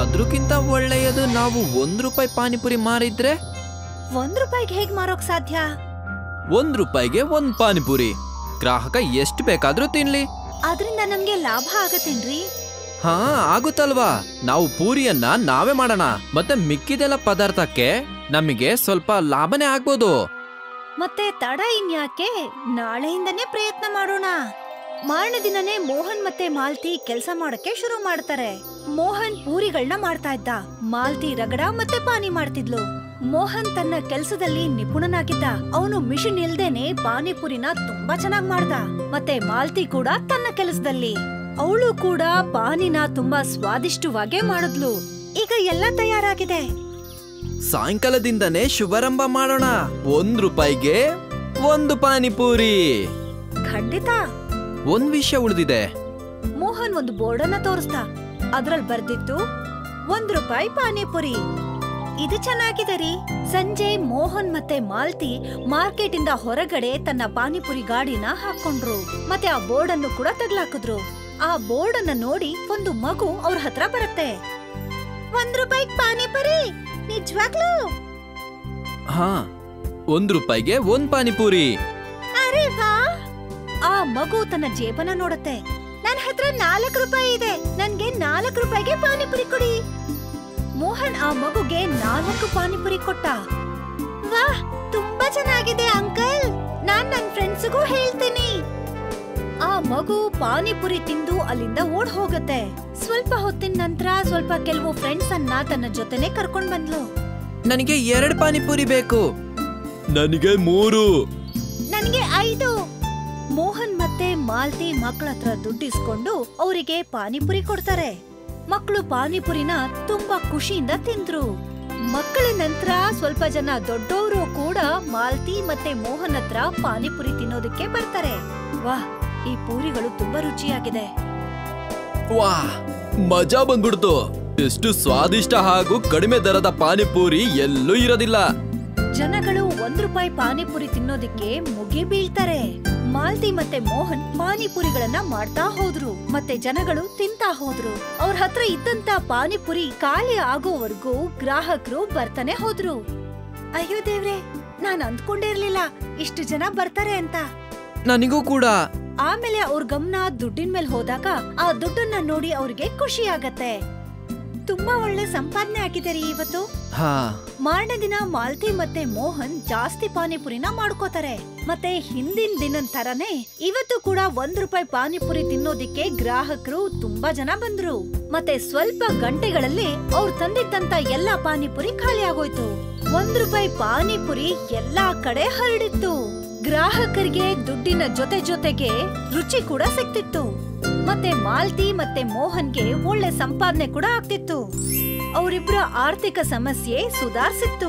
ಅದ್ರಕ್ಕಿಂತ ಒಳ್ಳೆಯದು ನಾವು 1 ರೂಪಾಯಿ ಪಾನಿಪುರಿ ಮಾರಿದ್ರೆ. 1 ರೂಪಾಯಿಗೆ ಹೇಗ್ ಮಾರೋಕ್ ಸಾಧ್ಯ? 1 ರೂಪಾಯಿಗೆ 1 ಪಾನಿಪುರಿ. ಗ್ರಾಹಕ ಎಷ್ಟು ಬೇಕಾದ್ರೂ ತಿನ್ಲಿ. ಅದರಿಂದ ನಮ್ಗೆ ಲಾಭ ಆಗತ್ತೇನ್ರಿ? ಹಾ, ಆಗುತ್ತಲ್ವಾ? ನಾವು ಪೂರಿಯನ್ನ ನಾವೇ ಮಾಡೋಣ. ಮತ್ತೆ ಮಿಕ್ಕಿದೆಲ್ಲ ಪದಾರ್ಥಕ್ಕೆ ನಮಗೆ ಸ್ವಲ್ಪ ಲಾಭನೇ ಆಗ್ಬೋದು. ಮತ್ತೆ ತಡ ಇನ್ಯಾಕೆ? ನಾಳೆಯಿಂದನೇ ಪ್ರಯತ್ನ ಮಾಡೋಣ. ಮಾರನೇ ದಿನನೇ ಮೋಹನ್ ಮತ್ತೆ ಮಾಲ್ತಿ ಕೆಲಸ ಮಾಡಕ್ಕೆ ಶುರು ಮಾಡ್ತಾರೆ. ಮೋಹನ್ ಪೂರಿಗಳನ್ನ ಮಾಡ್ತಾ ಇದ್ದ. ಮಾಲ್ತಿ ರಗಡ ಮತ್ತೆ ಪಾನಿ ಮಾಡ್ತಿದ್ಲು. ಮೋಹನ್ ತನ್ನ ಕೆಲಸದಲ್ಲಿ ನಿಪುಣನಾಗಿದ್ದ. ಅವನು ಮಿಷಿನ್ ಇಲ್ದೇನೆ ಪಾನಿಪುರಿನ ತುಂಬಾ ಚೆನ್ನಾಗ್ ಮಾಡ್ದ. ಮತ್ತೆ ಮಾಲ್ತಿ ಕೂಡ ತನ್ನ ಕೆಲಸದಲ್ಲಿ ಅವಳು ಕೂಡ ಪಾನಿನ ತುಂಬಾ ಸ್ವಾದಿಷ್ಟವಾಗೇ ಮಾಡಿದ್ಲು. ಈಗ ಎಲ್ಲ ತಯಾರಾಗಿದೆ. ಸಾಯಂಕಾಲದಿಂದನೇ ಶುಭಾರಂಭ ಮಾಡೋಣ. 1 ರೂಪಾಯಿಗೆ 1 ಪಾನಿಪೂರಿ. ಖಂಡಿತ. ಒಂದ್ ವಿಷಯ ಉಳಿದಿದೆ. ಮೋಹನ್ ಒಂದು ಬೋರ್ಡ್ ಅನ್ನ ತೋರಿಸ್ದ. ಅದ್ರಲ್ಲಿ ಬರ್ದಿತ್ತು 1 ರೂಪಾಯಿ ಪಾನಿಪುರಿ. ಇದು ಚೆನ್ನಾಗಿದೆ ರೀ. ಸಂಜೆ ಮೋಹನ್ ಮತ್ತೆ ಮಾಲ್ತಿ ಮಾರ್ಕೆಟ್ ಇಂದ ಹೊರಗಡೆ ತನ್ನ ಪಾನಿಪುರಿ ಗಾಡಿನ ಹಾಕೊಂಡ್ರು. ಮತ್ತೆ ಆ ಬೋರ್ಡ್ ಅನ್ನು ಕೂಡ ತಗ್ಲಾಕಿದ್ರು. ಆ ಬೋರ್ಡ್ ಅನ್ನ ನೋಡಿ ಒಂದು ಮಗು ಅವ್ರ ಹತ್ರ ಬರುತ್ತೆ. 1 ರೂಪಾಯಿ ಪಾನಿಪುರಿ. ನಿಜವಾಗ್ಲೂ? ಹಾ, 1 ರೂಪಾಯಿಗೆ 1 ಪಾನಿಪುರಿ. ಅರೆ ವಾ! ಆ ಮಗು ತನ್ನ ಜೇಬನ್ನ ನೋಡುತ್ತೆ. ನನ್ ಹತ್ರ 4 ರೂಪಾಯಿ ಇದೆ, ನನ್ಗೆ 4 ರೂಪಾಯಿಗೆ ಪಾನಿಪುರಿ ಕೊಡಿ. ಮೋಹನ್ ಆ ಮಗುಗೆ 4 ಪಾನಿಪುರಿ ಕೊಟ್ಟ. ವಾಹ್, ತುಂಬಾ ಚೆನ್ನಾಗಿದೆ ಅಂಕಲ್, ನಾನ್ ನನ್ ಫ್ರೆಂಡ್ಸ್ಗೂ ಹೇಳ್ತೀನಿ. ಆ ಮಗು ಪಾನಿಪುರಿ ತಿಂದು ಅಲ್ಲಿಂದ ಓಡ್ ಹೋಗತ್ತೆ. ಸ್ವಲ್ಪ ಹೊತ್ತಿನ ನಂತರ ಸ್ವಲ್ಪ ಕೆಲವು ಫ್ರೆಂಡ್ಸ್ ಅನ್ನ ತನ್ನ ಜೊತೆನೆ ಕರ್ಕೊಂಡ್ ಬಂದ್ಲು. ನನಗೆ 2 ಪಾನಿಪುರಿ ಬೇಕು. ನನಗೆ 3. ನನಗೆ 5. ಮೋಹನ್ ಮತ್ತೆ ಮಾಲ್ತಿ ಮಕ್ಕಳ ಹತ್ರ ದುಡ್ಡಿಸ್ಕೊಂಡು ಅವರಿಗೆ ಪಾನಿಪುರಿ ಕೊಡ್ತಾರೆ. ಮಕ್ಕಳು ಪಾನಿಪುರಿನ ತುಂಬಾ ಖುಷಿಯಿಂದ ತಿಂದ್ರು. ಮಕ್ಕಳ ನಂತರ ಸ್ವಲ್ಪ ಜನ ದೊಡ್ಡವರು ಕೂಡ ಮಾಲ್ತಿ ಮತ್ತೆ ಮೋಹನ್ ಹತ್ರ ಪಾನಿಪುರಿ ತಿನ್ನೋದಕ್ಕೆ ಬರ್ತಾರೆ. ವಾಹ್, ಈ ಪೂರಿಗಳು ತುಂಬಾ ರುಚಿಯಾಗಿದೆ. ವಾಹ್, ಮಜಾ ಬಂದ್ಬಿಡ್ತು. ಎಷ್ಟು ಸ್ವಾದಿಷ್ಟ ಹಾಗೂ ಕಡಿಮೆ ದರದ ಪಾನಿಪುರಿ ಎಲ್ಲೂ ಇರೋದಿಲ್ಲ. ಜನಗಳು 1 ರೂಪಾಯಿ ಪಾನಿಪುರಿ ತಿನ್ನೋದಕ್ಕೆ ಮುಗಿ ಬೀಳ್ತಾರೆ. ಮಾಲ್ತಿ ಮತ್ತೆ ಮೋಹನ್ ಪಾನಿಪುರಿಗಳನ್ನ ಮಾಡ್ತಾ ಹೋದ್ರು ಮತ್ತೆ ಜನಗಳು ತಿಂತಾ ಹೋದ್ರು. ಅವ್ರ ಹತ್ರ ಇದ್ದಂತ ಪಾನಿಪುರಿ ಖಾಲಿ ಆಗೋವರೆಗೂ ಗ್ರಾಹಕರು ಬರ್ತಾನೆ ಹೋದ್ರು. ಅಯ್ಯೋ ದೇವ್ರೆ, ನಾನ್ ಅಂದ್ಕೊಂಡಿರ್ಲಿಲ್ಲ ಇಷ್ಟು ಜನ ಬರ್ತಾರೆ ಅಂತ. ನನಗೂ ಕೂಡ. ಆಮೇಲೆ ಅವ್ರ ಗಮನ ದುಡ್ಡಿನ ಮೇಲೆ ಹೋದಾಗ ಆ ದುಡ್ಡನ್ನ ನೋಡಿ ಅವ್ರಿಗೆ ಖುಷಿ ಆಗತ್ತೆ. ತುಂಬಾ ಒಳ್ಳೆ ಸಂಪಾದನೆ ಆಗಿದ್ದಾರೆ ಇವತ್ತು. ಮಾರನೇ ದಿನ ಮಾಲ್ತಿ ಮತ್ತೆ ಮೋಹನ್ ಜಾಸ್ತಿ ಪಾನಿಪುರಿನ ಮಾಡ್ಕೋತಾರೆ. ಮತ್ತೆ ಹಿಂದಿನ ದಿನ ತರನೇ ಇವತ್ತು ಕೂಡ 1 ರೂಪಾಯಿ ಪಾನಿಪುರಿ ತಿನ್ನೋದಿಕ್ಕೆ ಗ್ರಾಹಕರು ತುಂಬಾ ಜನ ಬಂದ್ರು. ಮತ್ತೆ ಸ್ವಲ್ಪ ಗಂಟೆಗಳಲ್ಲಿ ಅವ್ರು ತಂದಿದ್ದಂತ ಎಲ್ಲಾ ಪಾನಿಪುರಿ ಖಾಲಿ ಆಗೋಯ್ತು. 1 ರೂಪಾಯಿ ಪಾನಿಪುರಿ ಎಲ್ಲಾ ಕಡೆ ಹರಡಿತ್ತು. ಗ್ರಾಹಕರಿಗೆ ದುಡ್ಡಿನ ಜೊತೆ ಜೊತೆಗೆ ರುಚಿ ಕೂಡ ಸಿಕ್ತಿತ್ತು. ಮತ್ತೆ ಮಾಲ್ತಿ ಮತ್ತೆ ಮೋಹನ್ಗೆ ಒಳ್ಳೆ ಸಂಪಾದನೆ ಕೂಡ ಆಗ್ತಿತ್ತು. ಅವರಿಬ್ಬರ ಆರ್ಥಿಕ ಸಮಸ್ಯೆ ಸುಧಾರಿಸಿತ್ತು.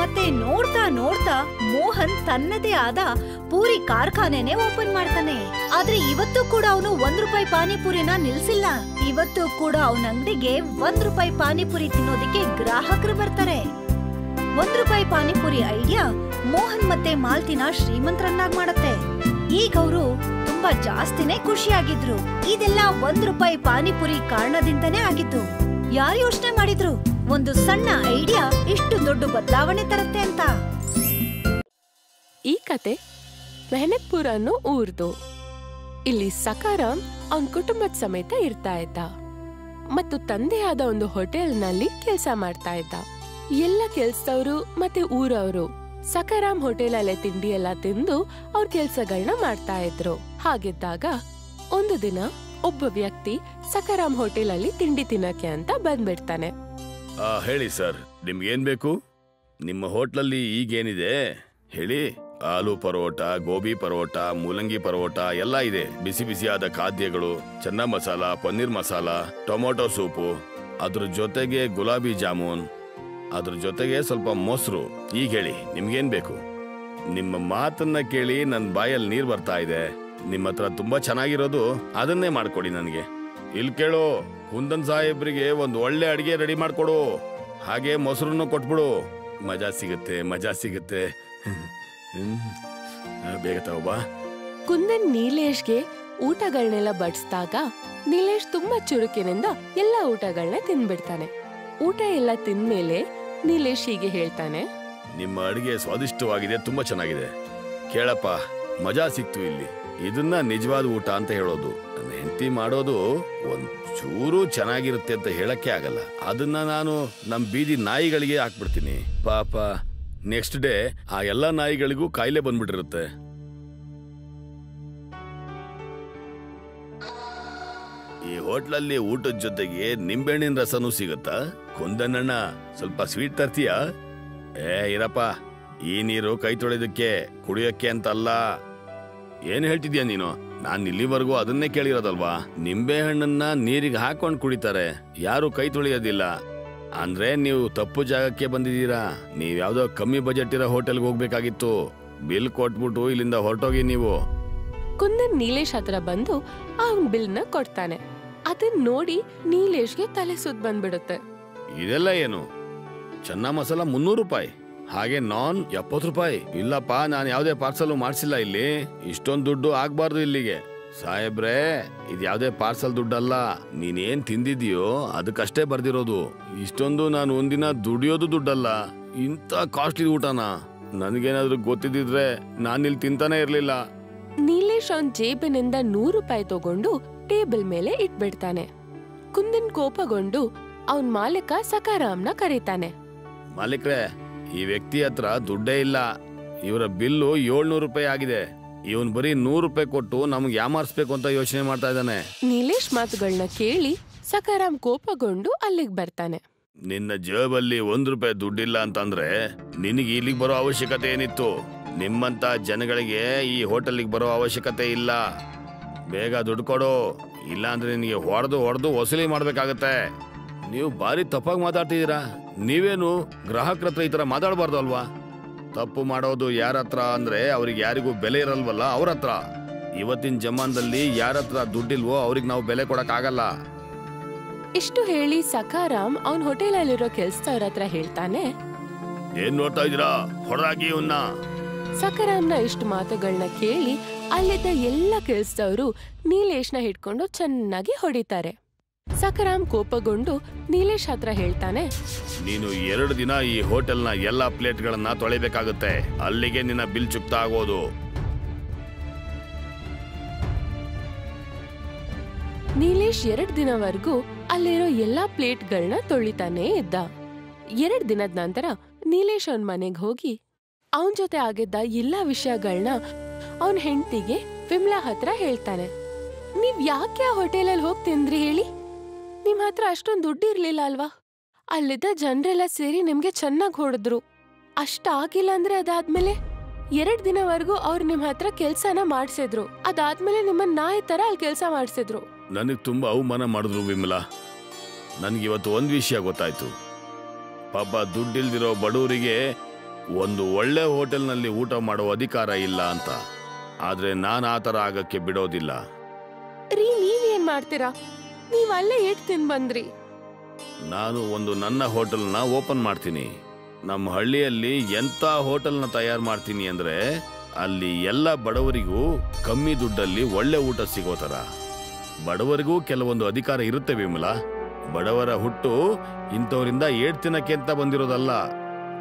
ಮತ್ತೆ ನೋಡ್ತಾ ನೋಡ್ತಾ ಮೋಹನ್ ತನ್ನದೇ ಆದ ಪೂರಿ ಕಾರ್ಖಾನೆನೇ ಓಪನ್ ಮಾಡ್ತಾನೆ. ಆದ್ರೆ ಇವತ್ತು ಕೂಡ ಅವನು 1 ರೂಪಾಯಿ ಪಾನಿಪುರಿನ ನಿಲ್ಸಿಲ್ಲ. ಇವತ್ತು ಕೂಡ ಅವನ ಅಂಗಡಿಗೆ 1 ರೂಪಾಯಿ ಪಾನಿಪುರಿ ತಿನ್ನೋದಕ್ಕೆ ಗ್ರಾಹಕರು ಬರ್ತಾರೆ. 1 ರೂಪಾಯಿ ಪಾನಿಪುರಿ ಐಡಿಯಾ ಮೋಹನ್ ಮತ್ತೆ ಮಾಲ್ತಿನ ಶ್ರೀಮಂತರನ್ನಾಗಿ ಮಾಡುತ್ತೆ. ಈಗ ಅವರು ತುಂಬಾ ಜಾಸ್ತಿನೇ ಖುಷಿಯಾಗಿದ್ರು. ಇದೆಲ್ಲ 1 ರೂಪಾಯಿ ಪಾನಿಪುರಿ ಕಾರಣದಿಂದನೇ ಆಗಿತ್ತು. ಯಾರು ಯೋಚನೆ ಮಾಡಿದ್ರು ಒಂದು ಸಣ್ಣ ಐಡಿಯಾ ಇಷ್ಟು ದೊಡ್ಡ ಬದಲಾವಣೆ ತರುತ್ತೆ ಅಂತ? ಈ ಕತೆ ಮೆಹನತ್ಪುರ ಅನ್ನೋ ಊರ್ದು. ಇಲ್ಲಿ ಸಕಾರಾಮ್ ಅವನ ಕುಟುಂಬದ ಸಮೇತ ಇರ್ತಾ ಇದ್ದ ಮತ್ತು ತಂದೆಯಾದ ಒಂದು ಹೋಟೆಲ್ನಲ್ಲಿ ಕೆಲಸ ಮಾಡ್ತಾ ಇದ್ದ. ಎಲ್ಲ ಕೆಲ್ಸದವರು ಮತ್ತೆ ಊರವರು ಸಕಾರಾಮ್ ಹೋಟೆಲ್ ಅಲ್ಲೇ ತಿಂಡಿ ಎಲ್ಲ ತಿಂದು ಅವ್ರ ಕೆಲ್ಸಗಳನ್ನ ಮಾಡ್ತಾ ಇದ್ರು. ಹಾಗಿದ್ದಾಗ ಒಂದು ದಿನ ಒಬ್ಬ ವ್ಯಕ್ತಿ ಸಕಾರಾಮ್ ಹೋಟೆಲ್ ಅಲ್ಲಿ ತಿಂಡಿ ತಿನ್ನಕ್ಕೆ ಅಂತ ಬಂದ್ಬಿಡ್ತಾನೆ. ಹೇಳಿ ಸರ್, ನಿಮ್ಗೆ ಏನ್ ಬೇಕು? ನಿಮ್ಮ ಹೋಟ್ಲಲ್ಲಿ ಈಗೇನಿದೆ ಹೇಳಿ. ಆಲೂ ಪರೋಟ, ಗೋಬಿ ಪರೋಟ, ಮೂಲಂಗಿ ಪರೋಟ ಎಲ್ಲ ಇದೆ. ಬಿಸಿ ಬಿಸಿಯಾದ ಖಾದ್ಯಗಳು, ಚನ್ನಾ ಮಸಾಲ, ಪನ್ನೀರ್ ಮಸಾಲ, ಟೊಮೊಟೊ ಸೂಪು, ಅದ್ರ ಜೊತೆಗೆ ಗುಲಾಬಿ ಜಾಮೂನ್, ಅದ್ರ ಜೊತೆಗೆ ಸ್ವಲ್ಪ ಮೊಸರು. ಈಗ ಹೇಳಿ ನಿಮ್ಗೇನ್ ಬೇಕು? ನಿಮ್ಮ ಮಾತನ್ನ ಕೇಳಿ ನನ್ನ ಬಾಯಲ್ಲಿ ನೀರು ಬರ್ತಾ ಇದೆ. ನಿಮ್ಮ ಹತ್ರ ತುಂಬಾ ಚೆನ್ನಾಗಿರೋದು ಅದನ್ನೇ ಮಾಡ್ಕೊಡಿ ನನಗೆ. ಇಲ್ಲಿ ಕೇಳು, ಕುಂದನ್ ಸಾಹೇಬ್ರಿಗೆ ಒಂದು ಒಳ್ಳೆ ಅಡಿಗೆ ರೆಡಿ ಮಾಡ್ಕೊಡು, ಹಾಗೆ ಮೊಸರನ್ನು ಕೊಟ್ಬಿಡು. ಮಜಾ ಸಿಗುತ್ತೆ, ಮಜಾ ಸಿಗುತ್ತೆ. ಬೇಗ ತಗೋಬಾ. ಕುಂದನ್ ನೀಲೇಶ್ಗೆ ಊಟಗಳನ್ನೆಲ್ಲ ಬಡಿಸಿದಾಗ ನೀಲೇಶ್ ತುಂಬಾ ಚುರುಕಿನಿಂದ ಎಲ್ಲ ಊಟಗಳನ್ನ ತಿನ್ಬಿಡ್ತಾನೆ. ಊಟ ಎಲ್ಲ ತಿಂದ್ಮೇಲೆ ನೀಲೇಶ್ ಹೀಗೆ ಹೇಳ್ತಾನೆ, ನಿಮ್ಮ ಅಡುಗೆ ಸ್ವಾದಿಷ್ಟವಾಗಿದೆ, ತುಂಬಾ ಚೆನ್ನಾಗಿದೆ. ಕೇಳಪ್ಪ, ಮಜಾ ಸಿಕ್ತು ಇಲ್ಲಿ. ಇದನ್ನ ನಿಜವಾದ ಊಟ ಅಂತ ಹೇಳೋದು. ನನ್ನ ಹೆಂಡತಿ ಮಾಡೋದು ಒಂಚೂರು ಚೆನ್ನಾಗಿರುತ್ತೆ ಅಂತ ಹೇಳಕ್ಕೆ ಆಗಲ್ಲ. ಅದನ್ನ ನಾನು ನಮ್ಮ ಬೀದಿ ನಾಯಿಗಳಿಗೆ ಹಾಕ್ಬಿಡ್ತೀನಿ. ಪಾಪ ನೆಕ್ಸ್ಟ್ ಡೇ ಆ ಎಲ್ಲ ನಾಯಿಗಳಿಗೂ ಕಾಯಿಲೆ ಬಂದ್ಬಿಟ್ಟಿರುತ್ತೆ. ಈ ಹೋಟ್ಲಲ್ಲಿ ಊಟದ ಜೊತೆಗೆ ನಿಂಬೆಹಣ್ಣಿನ ರಸನೂ ಸಿಗುತ್ತಾ? ಕುಂದನಣ್ಣ, ಸ್ವಲ್ಪ ಸ್ವೀಟ್ ತರ್ತೀಯಾ? ಏ ಇರಪ್ಪ, ಈ ನೀರು ಕೈ ತೊಳೆದಕ್ಕೆ, ಕುಡಿಯೋಕ್ಕೆ ಅಂತಲ್ಲ. ಏನ್ ಹೇಳ್ತಿದ್ಯಾ ನೀನು? ನಾನ್ ಇಲ್ಲಿವರೆಗೂ ಅದನ್ನೇ ಕೇಳಿರೋದಲ್ವಾ? ನಿಂಬೆ ಹಣ್ಣನ್ನ ನೀರಿಗೆ ಹಾಕೊಂಡು ಕುಡಿತಾರೆ, ಯಾರು ಕೈ ತೊಳೆಯೋದಿಲ್ಲ. ಅಂದ್ರೆ ನೀವು ತಪ್ಪು ಜಾಗಕ್ಕೆ ಬಂದಿದ್ದೀರಾ. ನೀವ್ ಯಾವ್ದೋ ಕಮ್ಮಿ ಬಜೆಟ್ ಇರೋ ಹೋಟೆಲ್ಗೆ ಹೋಗ್ಬೇಕಾಗಿತ್ತು. ಬಿಲ್ ಕೊಟ್ಬಿಟ್ಟು ಇಲ್ಲಿಂದ ಹೊರಟೋಗಿ ನೀವು. ಕುಂದನ್ ನೀಲೇಶ್ ಹತ್ರ ಬಂದು ಅವನ್ ಬಿಲ್ ನ ಕೊಡ್ತಾನೆ. ಅದನ್ನ ನೋಡಿ ನೀಲೇಶ್ಗೆ ತಲೆ ಸುತ್ತ ಬಂದ್ಬಿಡುತ್ತೆ. ಇದೆಲ್ಲ ಏನು? ಚನ್ನಾ ಮಸಾಲ 300 ರೂಪಾಯಿ, ಹಾಗೆ ನಾನ್ 70 ರೂಪಾಯಿ. ಇಲ್ಲಪ್ಪ, ನಾನು ಯಾವುದೇ ಪಾರ್ಸಲ್ ಮಾಡಿಸಿಲ್ಲ ಇಲ್ಲಿ. ಇಷ್ಟೊಂದು ದುಡ್ಡು ಆಗ್ಬಾರ್ದು ಇಲ್ಲಿಗೆ. ಸಾಹೇಬ್ರೆ, ಇದು ಯಾವುದೇ ಪಾರ್ಸಲ್ ದುಡ್ಡಲ್ಲ. ನೀನೇನ್ ತಿಂದಿದ್ಯೋ ಅದಕ್ಕಷ್ಟೇ ಬರ್ದಿರೋದು. ಇಷ್ಟೊಂದು ನಾನು ಒಂದಿನ ದುಡಿಯೋದು ದುಡ್ಡಲ್ಲ. ಇಂಥ ಕಾಸ್ಟ್ಲಿ ಊಟನ ನನ್ಗೇನಾದ್ರೂ ಗೊತ್ತಿದ್ದಿದ್ರೆ ನಾನಿಲ್ಲಿ ತಿಂತಾನೆ ಇರ್ಲಿಲ್ಲ. ನೀಲೇಶ್ ಅವನ್ ಜೇಬಿನಿಂದ 100 ರೂಪಾಯಿ ತಗೊಂಡು ಟೇಬಲ್ ಮೇಲೆ ಇಟ್ಬಿಡ್ತಾನೆ. ಕುಂದನ್ ಕೋಪಗೊಂಡು ಅವನ್ ಮಾಲೀಕ ಸಕಾರಾಮ್ನ ಕರೀತಾನೆ. ಮಾಲೀಕ್ರೆ, ಈ ವ್ಯಕ್ತಿ ಹತ್ರ ದುಡ್ಡೇ ಇಲ್ಲ. ಇವರ ಬಿಲ್ಲು 700 ರೂಪಾಯಿ ಆಗಿದೆ. ಇವನ್ ಬರೀ 100 ರೂಪಾಯಿ ಕೊಟ್ಟು ನಮ್ಗೆ ಯಾಮಾರಿಸ್ಬೇಕು ಅಂತ ಯೋಚನೆ ಮಾಡ್ತಾ ಇದ್ದಾನೆ. ನೀಲೇಶ್ ಮಾತುಗಳನ್ನ ಕೇಳಿ ಸಕಾರಾಮ್ ಕೋಪಗೊಂಡು ಅಲ್ಲಿಗೆ ಬರ್ತಾನೆ. ನಿನ್ನ ಜೇಬಲ್ಲಿ 1 ರೂಪಾಯಿ ದುಡ್ಡಿಲ್ಲ ಅಂತಂದ್ರೆ ನಿನಗೆ ಇಲ್ಲಿಗೆ ಬರೋ ಅವಶ್ಯಕತೆ ಏನಿತ್ತು? ನಿಮ್ಮಂತ ಜನಗಳಿಗೆ ಈ ಹೋಟೆಲ್ಗೆ ಬರೋ ಅವಶ್ಯಕತೆ ಇಲ್ಲ. ಬೇಗ ದುಡ್ಡು ಕೊಡು, ಇಲ್ಲ ಅಂದ್ರೆ ನಿನಗೆ ಹೊಡೆದು ಹೊಡೆದು ವಸೂಲಿ ಮಾಡ್ಬೇಕಾಗತ್ತೆ. ನೀವು ಭಾರಿ ತಪ್ಪಾಗಿ ಮಾತಾಡ್ತಿದ್ದೀರಾ. ನೀವೇನು ಗ್ರಾಹಕರತ್ರ ಈ ತರ ಮಾತಾಡಬಾರದು ಅಲ್ವಾ? ತಪ್ಪು ಮಾಡೋದು ಯಾರತ್ರ ಅಂದ್ರೆ ಅವರಿಗೆ ಯಾರಿಗೂ ಬೆಲೆ ಇರಲ್ವಲ್ಲ ಅವರತ್ರ. ಇವತ್ತಿನ ಜಮಾನದಲ್ಲಿ ಯಾರತ್ರ ದುಡ್ಡಿಲ್ವೋ ಅವರಿಗೆ ನಾವು ಬೆಲೆ ಕೊಡಕ ಆಗಲ್ಲ. ಇಷ್ಟು ಹೇಳಿ ಸಕಾರಾಮ್ ಅವನ ಹೋಟೆಲ್ ಅಲ್ಲಿರೋ ಕೆಲಸದವರ ಹತ್ರ ಹೇಳ್ತಾನೆ, ಏನ್ ನೋಡ್ತಾ ಇದೀರಾ, ಹೊರಗಾಗಿ ಇವನ್ನ. ಸಕಾರಾಮ್ನ ಇಷ್ಟು ಮಾತುಗಳನ್ನ ಕೇಳಿ ಅಲ್ಲಿದ್ದ ಎಲ್ಲ ಕೆಲಸದವರು ನೀಲೇಶ್ನ ಹಿಡ್ಕೊಂಡು ಚೆನ್ನಾಗಿ ಹೊಡಿತಾರೆ. ಸಕಾರಾಮ್ ಕೋಪಗೊಂಡು ನೀಲೇಶ್ ಹತ್ರ ಹೇಳ್ತಾನೆ, ನೀನು 2 ದಿನ ಈ ಹೋಟೆಲ್ನ ಎಲ್ಲಾ ಪ್ಲೇಟ್ಗಳನ್ನ ತೊಳೆಯಬೇಕಾಗುತ್ತೆ, ಅಲ್ಲಿಗೆ ನಿನ್ನ ಬಿಲ್ ಚುಕ್ತಾ ಆಗೋದು. ನೀಲೇಶ್ 2 ದಿನವರೆಗೂ ಅಲ್ಲಿರೋ ಎಲ್ಲಾ ಪ್ಲೇಟ್ಗಳನ್ನ ತೊಳಿತಾನೆ ಇದ್ದ. 2 ದಿನದ ನಂತರ ನೀಲೇಶ್ ಅವನ ಮನೆಗೆ ಹೋಗಿ ಅವನ ಜೊತೆ ಆಗಿದ್ದ ಎಲ್ಲಾ ವಿಷಯಗಳನ್ನ ಅವನ ಹೆಂಡತಿಗೆ ವಿಮಲಾ ಹತ್ರ ಹೇಳ್ತಾನೆ. ನೀವ್ ಯಾಕೆ ಆ ಹೋಟೆಲಲ್ಲಿ ಹೋಗಿ ತಿಂದ್ರಿ ಹೇಳಿ? ನಿಮ್ ಹತ್ರ ಅಷ್ಟೊಂದು ದುಡ್ಡು ಇರ್ಲಿಲ್ಲ ಅಲ್ವಾ? ಅಲ್ಲಿದ್ದ ಜನರೆಲ್ಲ ಸೇರಿ ನಿಮ್ಗೆ ಚೆನ್ನಾಗಿ ಹೊಡೆದ್ರು. ಅಷ್ಟಾಗಿಲ್ಲ ಅಂದ್ರೆ ಅದಾದ್ಮೇಲೆ 2 ದಿನವರೆಗೂ ಅವ್ರು ನಿಮ್ ಹತ್ರ ಕೆಲ್ಸನ ಮಾಡ್ಸಿದ್ರು. ಅದಾದ್ಮೇಲೆ ನಿಮ್ಮನ್ನ ನಾಯಿ ತರ ಅಲ್ಲಿ ಕೆಲ್ಸ ಮಾಡ್ಸಿದ್ರು. ನನಗ್ ತುಂಬಾ ಅವಮಾನ ಮಾಡಿದ್ರು ವಿಮಲಾ. ನನ್ಗೆ ಇವತ್ತು ಒಂದ್ ವಿಷಯ ಗೊತ್ತಾಯ್ತು, ಪಾಪ ದುಡ್ಡಿಲ್ದಿರೋ ಬಡವರಿಗೆ ಒಂದು ಒಳ್ಳೆ ಹೋಟೆಲ್ನಲ್ಲಿ ಊಟ ಮಾಡೋ ಅಧಿಕಾರ ಇಲ್ಲ ಅಂತ. ಆದ್ರೆ ನಾನು ಆ ತರ ಆಗಕ್ಕೆ ಬಿಡೋದಿಲ್ಲ. ರೀ ನೀವೇನ್ ಮಾಡ್ತೀರಾ? ನೀವಲ್ಲೇ ಏಟ್ ತಿನ್ ಬಂದ್ರಿ. ನಾನು ಒಂದು ನನ್ನ ಹೋಟೆಲ್ನ ಓಪನ್ ಮಾಡ್ತೀನಿ. ನಮ್ಮ ಹಳ್ಳಿಯಲ್ಲಿ ಎಂತ ಹೋಟೆಲ್ನ ತಯಾರು ಮಾಡ್ತೀನಿ ಅಂದ್ರೆ ಅಲ್ಲಿ ಎಲ್ಲ ಬಡವರಿಗೂ ಕಮ್ಮಿ ದುಡ್ಡಲ್ಲಿ ಒಳ್ಳೆ ಊಟ ಸಿಗೋ ತರ. ಬಡವರಿಗೂ ಕೆಲವೊಂದು ಅಧಿಕಾರ ಇರುತ್ತೆ ವಿಮಲಾ. ಬಡವರ ಹುಟ್ಟು ಇಂಥವರಿಂದ ಏಟ್ ತಿನ್ನಕ್ಕೆ ಅಂತ ಬಂದಿರೋದಲ್ಲ,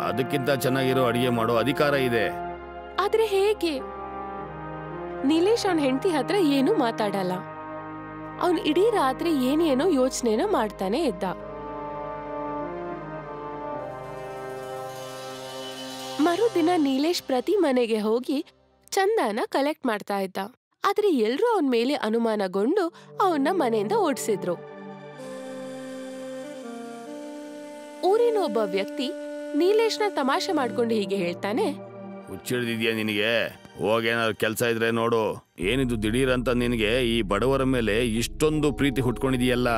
ಅದಕ್ಕಿಂತ ಚೆನ್ನಾಗಿರೋ ಅಡಿಗೆ ಮಾಡೋ ಅಧಿಕಾರ ಇದೆ. ಆದ್ರೆ ಹೇಗೆ? ನೀಲೇಶ್ ಅವನ ಹೆಂಡತಿ ಹತ್ರ ಏನು ಮಾತಾಡಲ್ಲ. ಅವನು ಇಡೀ ರಾತ್ರಿ ಏನೇನೋ ಯೋಚನೆನ ಮಾಡ್ತಾನೆ ಇದ್ದ. ಮರುದಿನ ನೀಲೇಶ್ ಪ್ರತಿ ಮನೆಗೆ ಹೋಗಿ ಚಂದಾನ ಕಲೆಕ್ಟ್ ಮಾಡ್ತಾ ಇದ್ದ. ಆದ್ರೆ ಎಲ್ರೂ ಅವನ ಮೇಲೆ ಅನುಮಾನಗೊಂಡು ಅವನ್ನ ಮನೆಯಿಂದ ಓಡಿಸಿದ್ರು. ಊರಿನ ಒಬ್ಬ ವ್ಯಕ್ತಿ ನೀಲೇಶ್ನ ತಮಾಷೆ ಮಾಡ್ಕೊಂಡು ಹೀಗೆ ಹೇಳ್ತಾನೆ, ಹುಚ್ಚಿಡ್ದಿದ್ಯಾ ನಿನಗೆ? ಹೋಗೇನಾದ್ರು ಕೆಲಸ ಇದ್ರೆ ನೋಡು. ಏನಿದು ದಿಢೀರಂತ ನಿನಗೆ ಈ ಬಡವರ ಮೇಲೆ ಇಷ್ಟೊಂದು ಪ್ರೀತಿ ಹುಟ್ಕೊಂಡಿದೀಯಲ್ಲ?